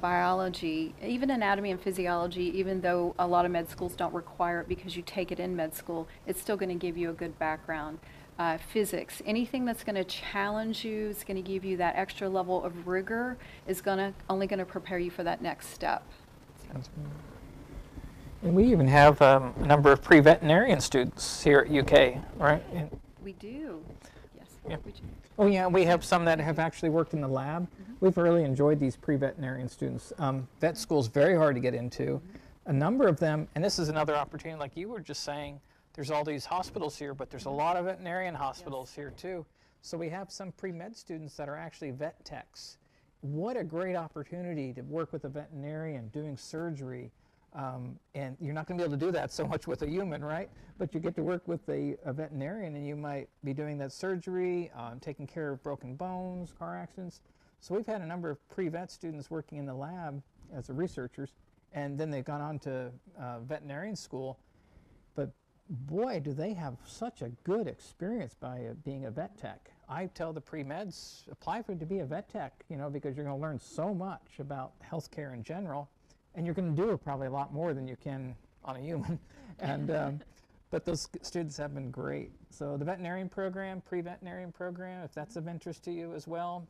biology, even anatomy and physiology, even though a lot of med schools don't require it because you take it in med school, it's still going to give you a good background. Physics, anything that's going to challenge you, it's going to give you that extra level of rigor, is only going to prepare you for that next step. So. And we even have a number of pre-veterinarian students here at UK, right? And we do. Yes. Yeah. We do. Oh yeah, we have some that have actually worked in the lab. We've really enjoyed these pre-veterinarian students. Vet school's very hard to get into. a number of them, and this is another opportunity, like you were just saying, there's all these hospitals here, but there's a lot of veterinarian hospitals here too. So we have some pre-med students that are actually vet techs. What a great opportunity to work with a veterinarian doing surgery. And you're not going to be able to do that so much with a human, right? But you get to work with a veterinarian, and you might be doing that surgery, taking care of broken bones, car accidents. So we've had a number of pre-vet students working in the lab as researchers, and then they've gone on to veterinarian school. But boy, do they have such a good experience by being a vet tech. I tell the pre-meds, apply for it to be a vet tech, you know, because you're going to learn so much about healthcare in general. And you're going to do probably a lot more than you can on a human. And but those students have been great. So the veterinarian program, pre-veterinarian program, if that's of interest to you as well,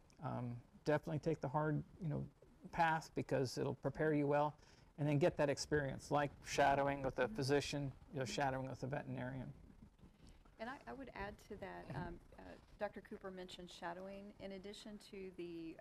definitely take the hard, you know, path, because it'll prepare you well. And then get that experience, like shadowing with a physician, you know, shadowing with a veterinarian. And I would add to that, Dr. Cooper mentioned shadowing. In addition to the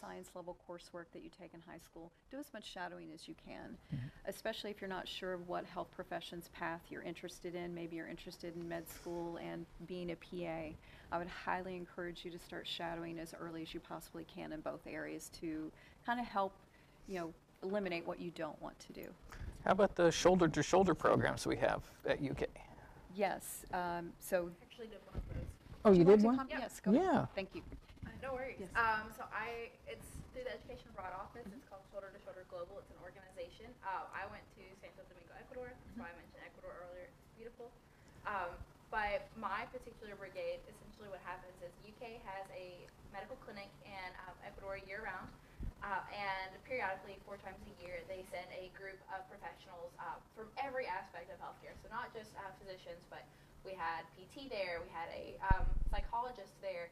science level coursework that you take in high school, do as much shadowing as you can, especially if you're not sure of what health professions path you're interested in. Maybe you're interested in med school and being a PA. I would highly encourage you to start shadowing as early as you possibly can in both areas to kind of help, you know, eliminate what you don't want to do. How about the shoulder-to-shoulder programs we have at UK? Yes. So actually did one of those. Oh, you did one? Yep. Yes. Go ahead. Thank you. No worries. Yes. It's through the Education Abroad Office. It's called Shoulder to Shoulder Global. It's an organization. I went to Santo Domingo, Ecuador. That's why I mentioned Ecuador earlier. It's beautiful. But my particular brigade, essentially, what happens is UK has a medical clinic in Ecuador year-round, and periodically, 4 times a year, they send a group of professionals from every aspect of healthcare. So not just physicians, but we had PT there, we had a psychologist there,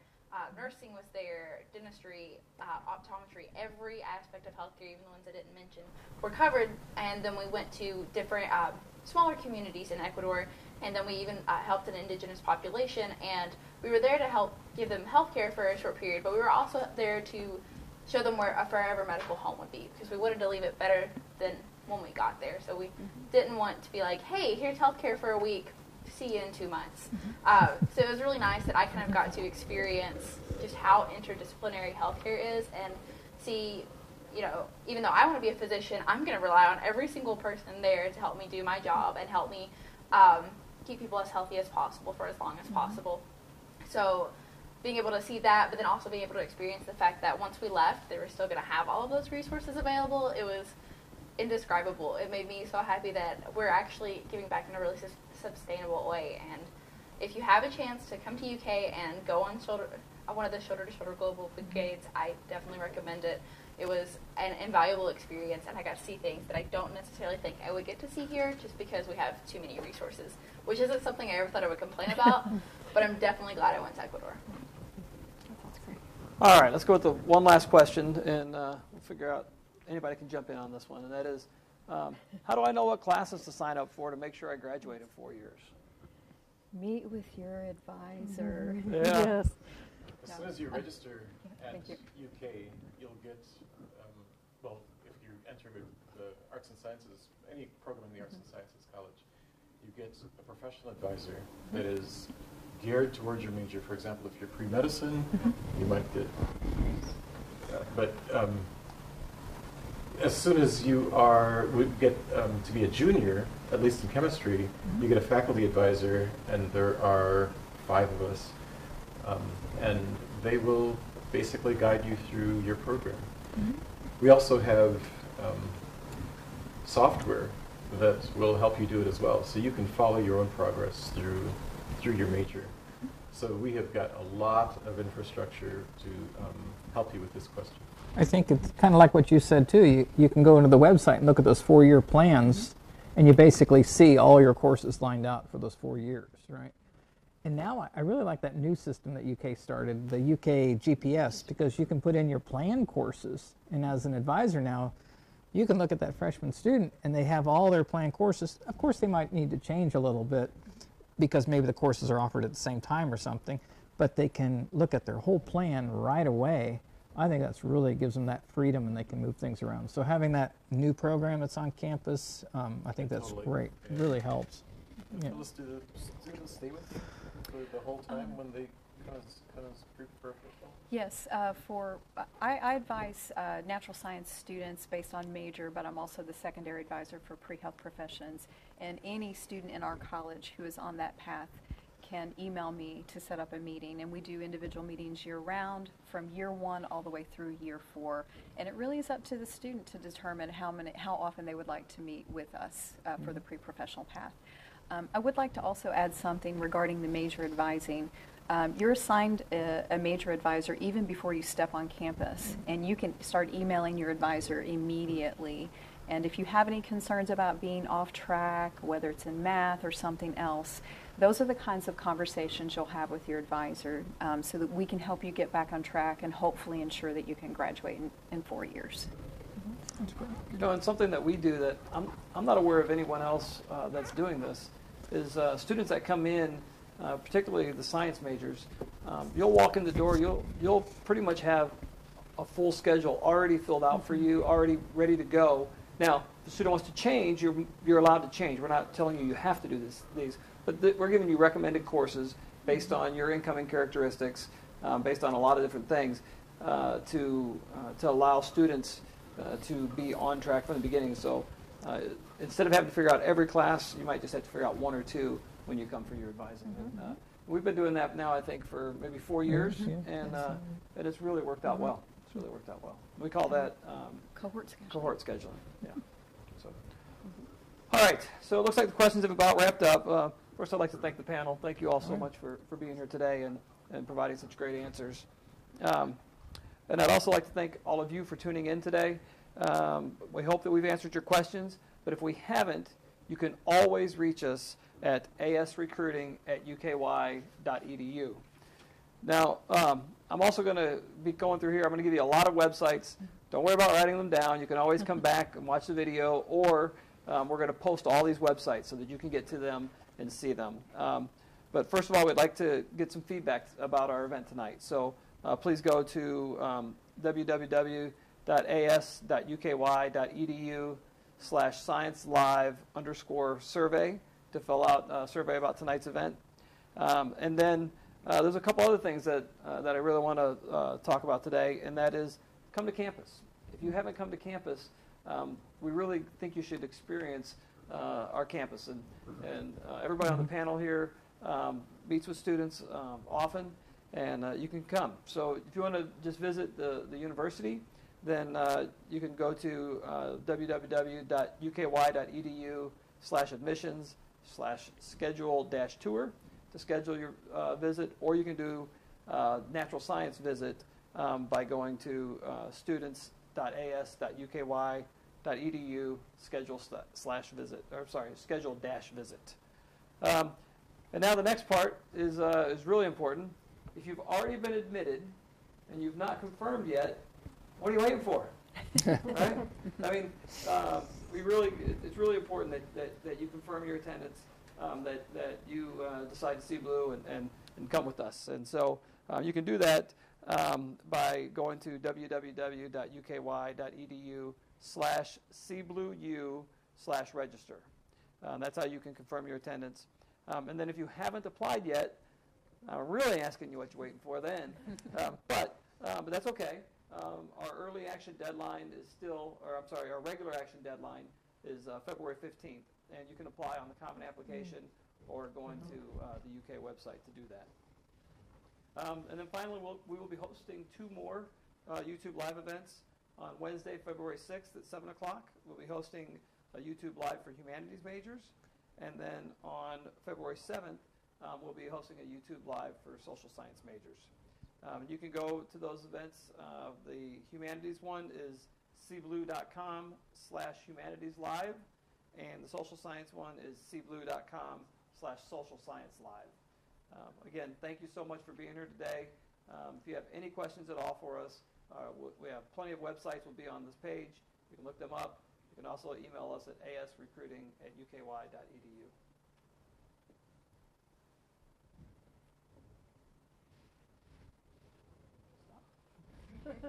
nursing was there, dentistry, optometry, every aspect of healthcare, even the ones I didn't mention, were covered. And then we went to different smaller communities in Ecuador, and then we even helped an indigenous population. And we were there to help give them healthcare for a short period, but we were also there to show them where a forever medical home would be, because we wanted to leave it better than when we got there. So we didn't want to be like, hey, here's healthcare for a week, see you in 2 months. So it was really nice that I kind of got to experience just how interdisciplinary healthcare is, and see, you know, even though I want to be a physician, I'm going to rely on every single person there to help me do my job and help me keep people as healthy as possible for as long as possible. So being able to see that, but then also being able to experience the fact that once we left, they were still going to have all of those resources available, it was indescribable. It made me so happy that we're actually giving back in a really sustainable way. And if you have a chance to come to UK and go on one of the shoulder-to-shoulder global brigades, I definitely recommend it. It was an invaluable experience, and I got to see things that I don't necessarily think I would get to see here, just because we have too many resources, which isn't something I ever thought I would complain about, but I'm definitely glad I went to Ecuador. All right, let's go with the one last question, and we'll figure out, anybody can jump in on this one, and that is, how do I know what classes to sign up for to make sure I graduate in 4 years? Meet with your advisor. Yes. As soon as you register at UK, you'll get, well, if you enter the Arts and Sciences, any program in the Arts and Sciences College, you get a professional advisor that is geared towards your major. For example, if you're pre-medicine, you might get, but as soon as you get to be a junior, at least in chemistry, you get a faculty advisor, and there are 5 of us, and they will basically guide you through your program. We also have software that will help you do it as well, so you can follow your own progress through your major. So we have got a lot of infrastructure to help you with this question. I think it's kind of like what you said too. You can go into the website and look at those 4-year plans, and you basically see all your courses lined out for those 4 years, right? And now I really like that new system that UK started, the UK GPS, because you can put in your plan courses, and as an advisor now, you can look at that freshman student, and they have all their plan courses. Of course, they might need to change a little bit, because maybe the courses are offered at the same time or something, but they can look at their whole plan right away I think that's really gives them that freedom and they can move things around. So having that new program that's on campus, I think that's totally great. Yeah. It really helps. Yeah. Phyllis, do the students stay with you for the whole time when they kind of group for a professional? Yes. I advise natural science students based on major, but I'm also the secondary advisor for pre-health professions. And any student in our college who is on that path can email me to set up a meeting, and we do individual meetings year round from year 1 all the way through year 4, and it really is up to the student to determine how often they would like to meet with us for the pre-professional path. I would like to also add something regarding the major advising. You're assigned a major advisor even before you step on campus, and you can start emailing your advisor immediately. And if you have any concerns about being off track, whether it's in math or something else, those are the kinds of conversations you'll have with your advisor so that we can help you get back on track and hopefully ensure that you can graduate in 4 years. You know, and something that we do that I'm not aware of anyone else that's doing this is students that come in, particularly the science majors, you'll walk in the door, you'll pretty much have a full schedule already filled out for you, already ready to go. Now, if the student wants to change, you're allowed to change. We're not telling you you have to do these, but we're giving you recommended courses based on your incoming characteristics, based on a lot of different things, to allow students to be on track from the beginning. So instead of having to figure out every class, you might just have to figure out 1 or 2 when you come for your advising. Mm-hmm. And, we've been doing that now, I think, for maybe 4 years, mm-hmm. And it's really worked out well. It's really worked out well. We call that cohort scheduling. Cohort scheduling. Yeah. So, all right. So it looks like the questions have about wrapped up. First, I'd like to thank the panel. Thank you all so much for being here today and providing such great answers. And I'd also like to thank all of you for tuning in today. We hope that we've answered your questions. But if we haven't, you can always reach us at asrecruiting@uky.edu. Now, I'm also going to be going through here. I'm going to give you a lot of websites. Don't worry about writing them down. You can always come back and watch the video, or we're going to post all these websites so that you can get to them and see them. But first of all, we'd like to get some feedback about our event tonight. So please go to www.as.uky.edu/sciencelive_survey to fill out a survey about tonight's event. And then there's a couple other things that, that I really want to talk about today, and that is come to campus. If you haven't come to campus, we really think you should experience our campus. And everybody on the panel here meets with students often, and you can come. So if you want to just visit the university, then you can go to www.uky.edu/admissions/schedule-tour. to schedule your visit, or you can do natural science visit by going to students.as.uky.edu/visit, or sorry, schedule-visit. And now the next part is really important. If you've already been admitted and you've not confirmed yet, what are you waiting for? Right? I mean, it's really important that you confirm your attendance. That you decide to see blue and come with us. And so you can do that by going to www.uky.edu/cblue/register. That's how you can confirm your attendance. And then if you haven't applied yet, I'm really asking you what you're waiting for then. But that's okay. Our early action deadline is still, or I'm sorry, our regular action deadline is February 15th. And you can apply on the Common Application or going to the UK website to do that. And then finally, we will be hosting 2 more YouTube Live events. On Wednesday, February 6th at 7 o'clock, we'll be hosting a YouTube Live for Humanities majors. And then on February 7th, we'll be hosting a YouTube Live for Social Science majors. You can go to those events. The Humanities one is cblue.com/humanitieslive. And the social science one is cblue.com/social-science-live. Again, thank you so much for being here today. If you have any questions at all for us, we have plenty of websites will be on this page. You can look them up. You can also email us at asrecruiting@uky.edu.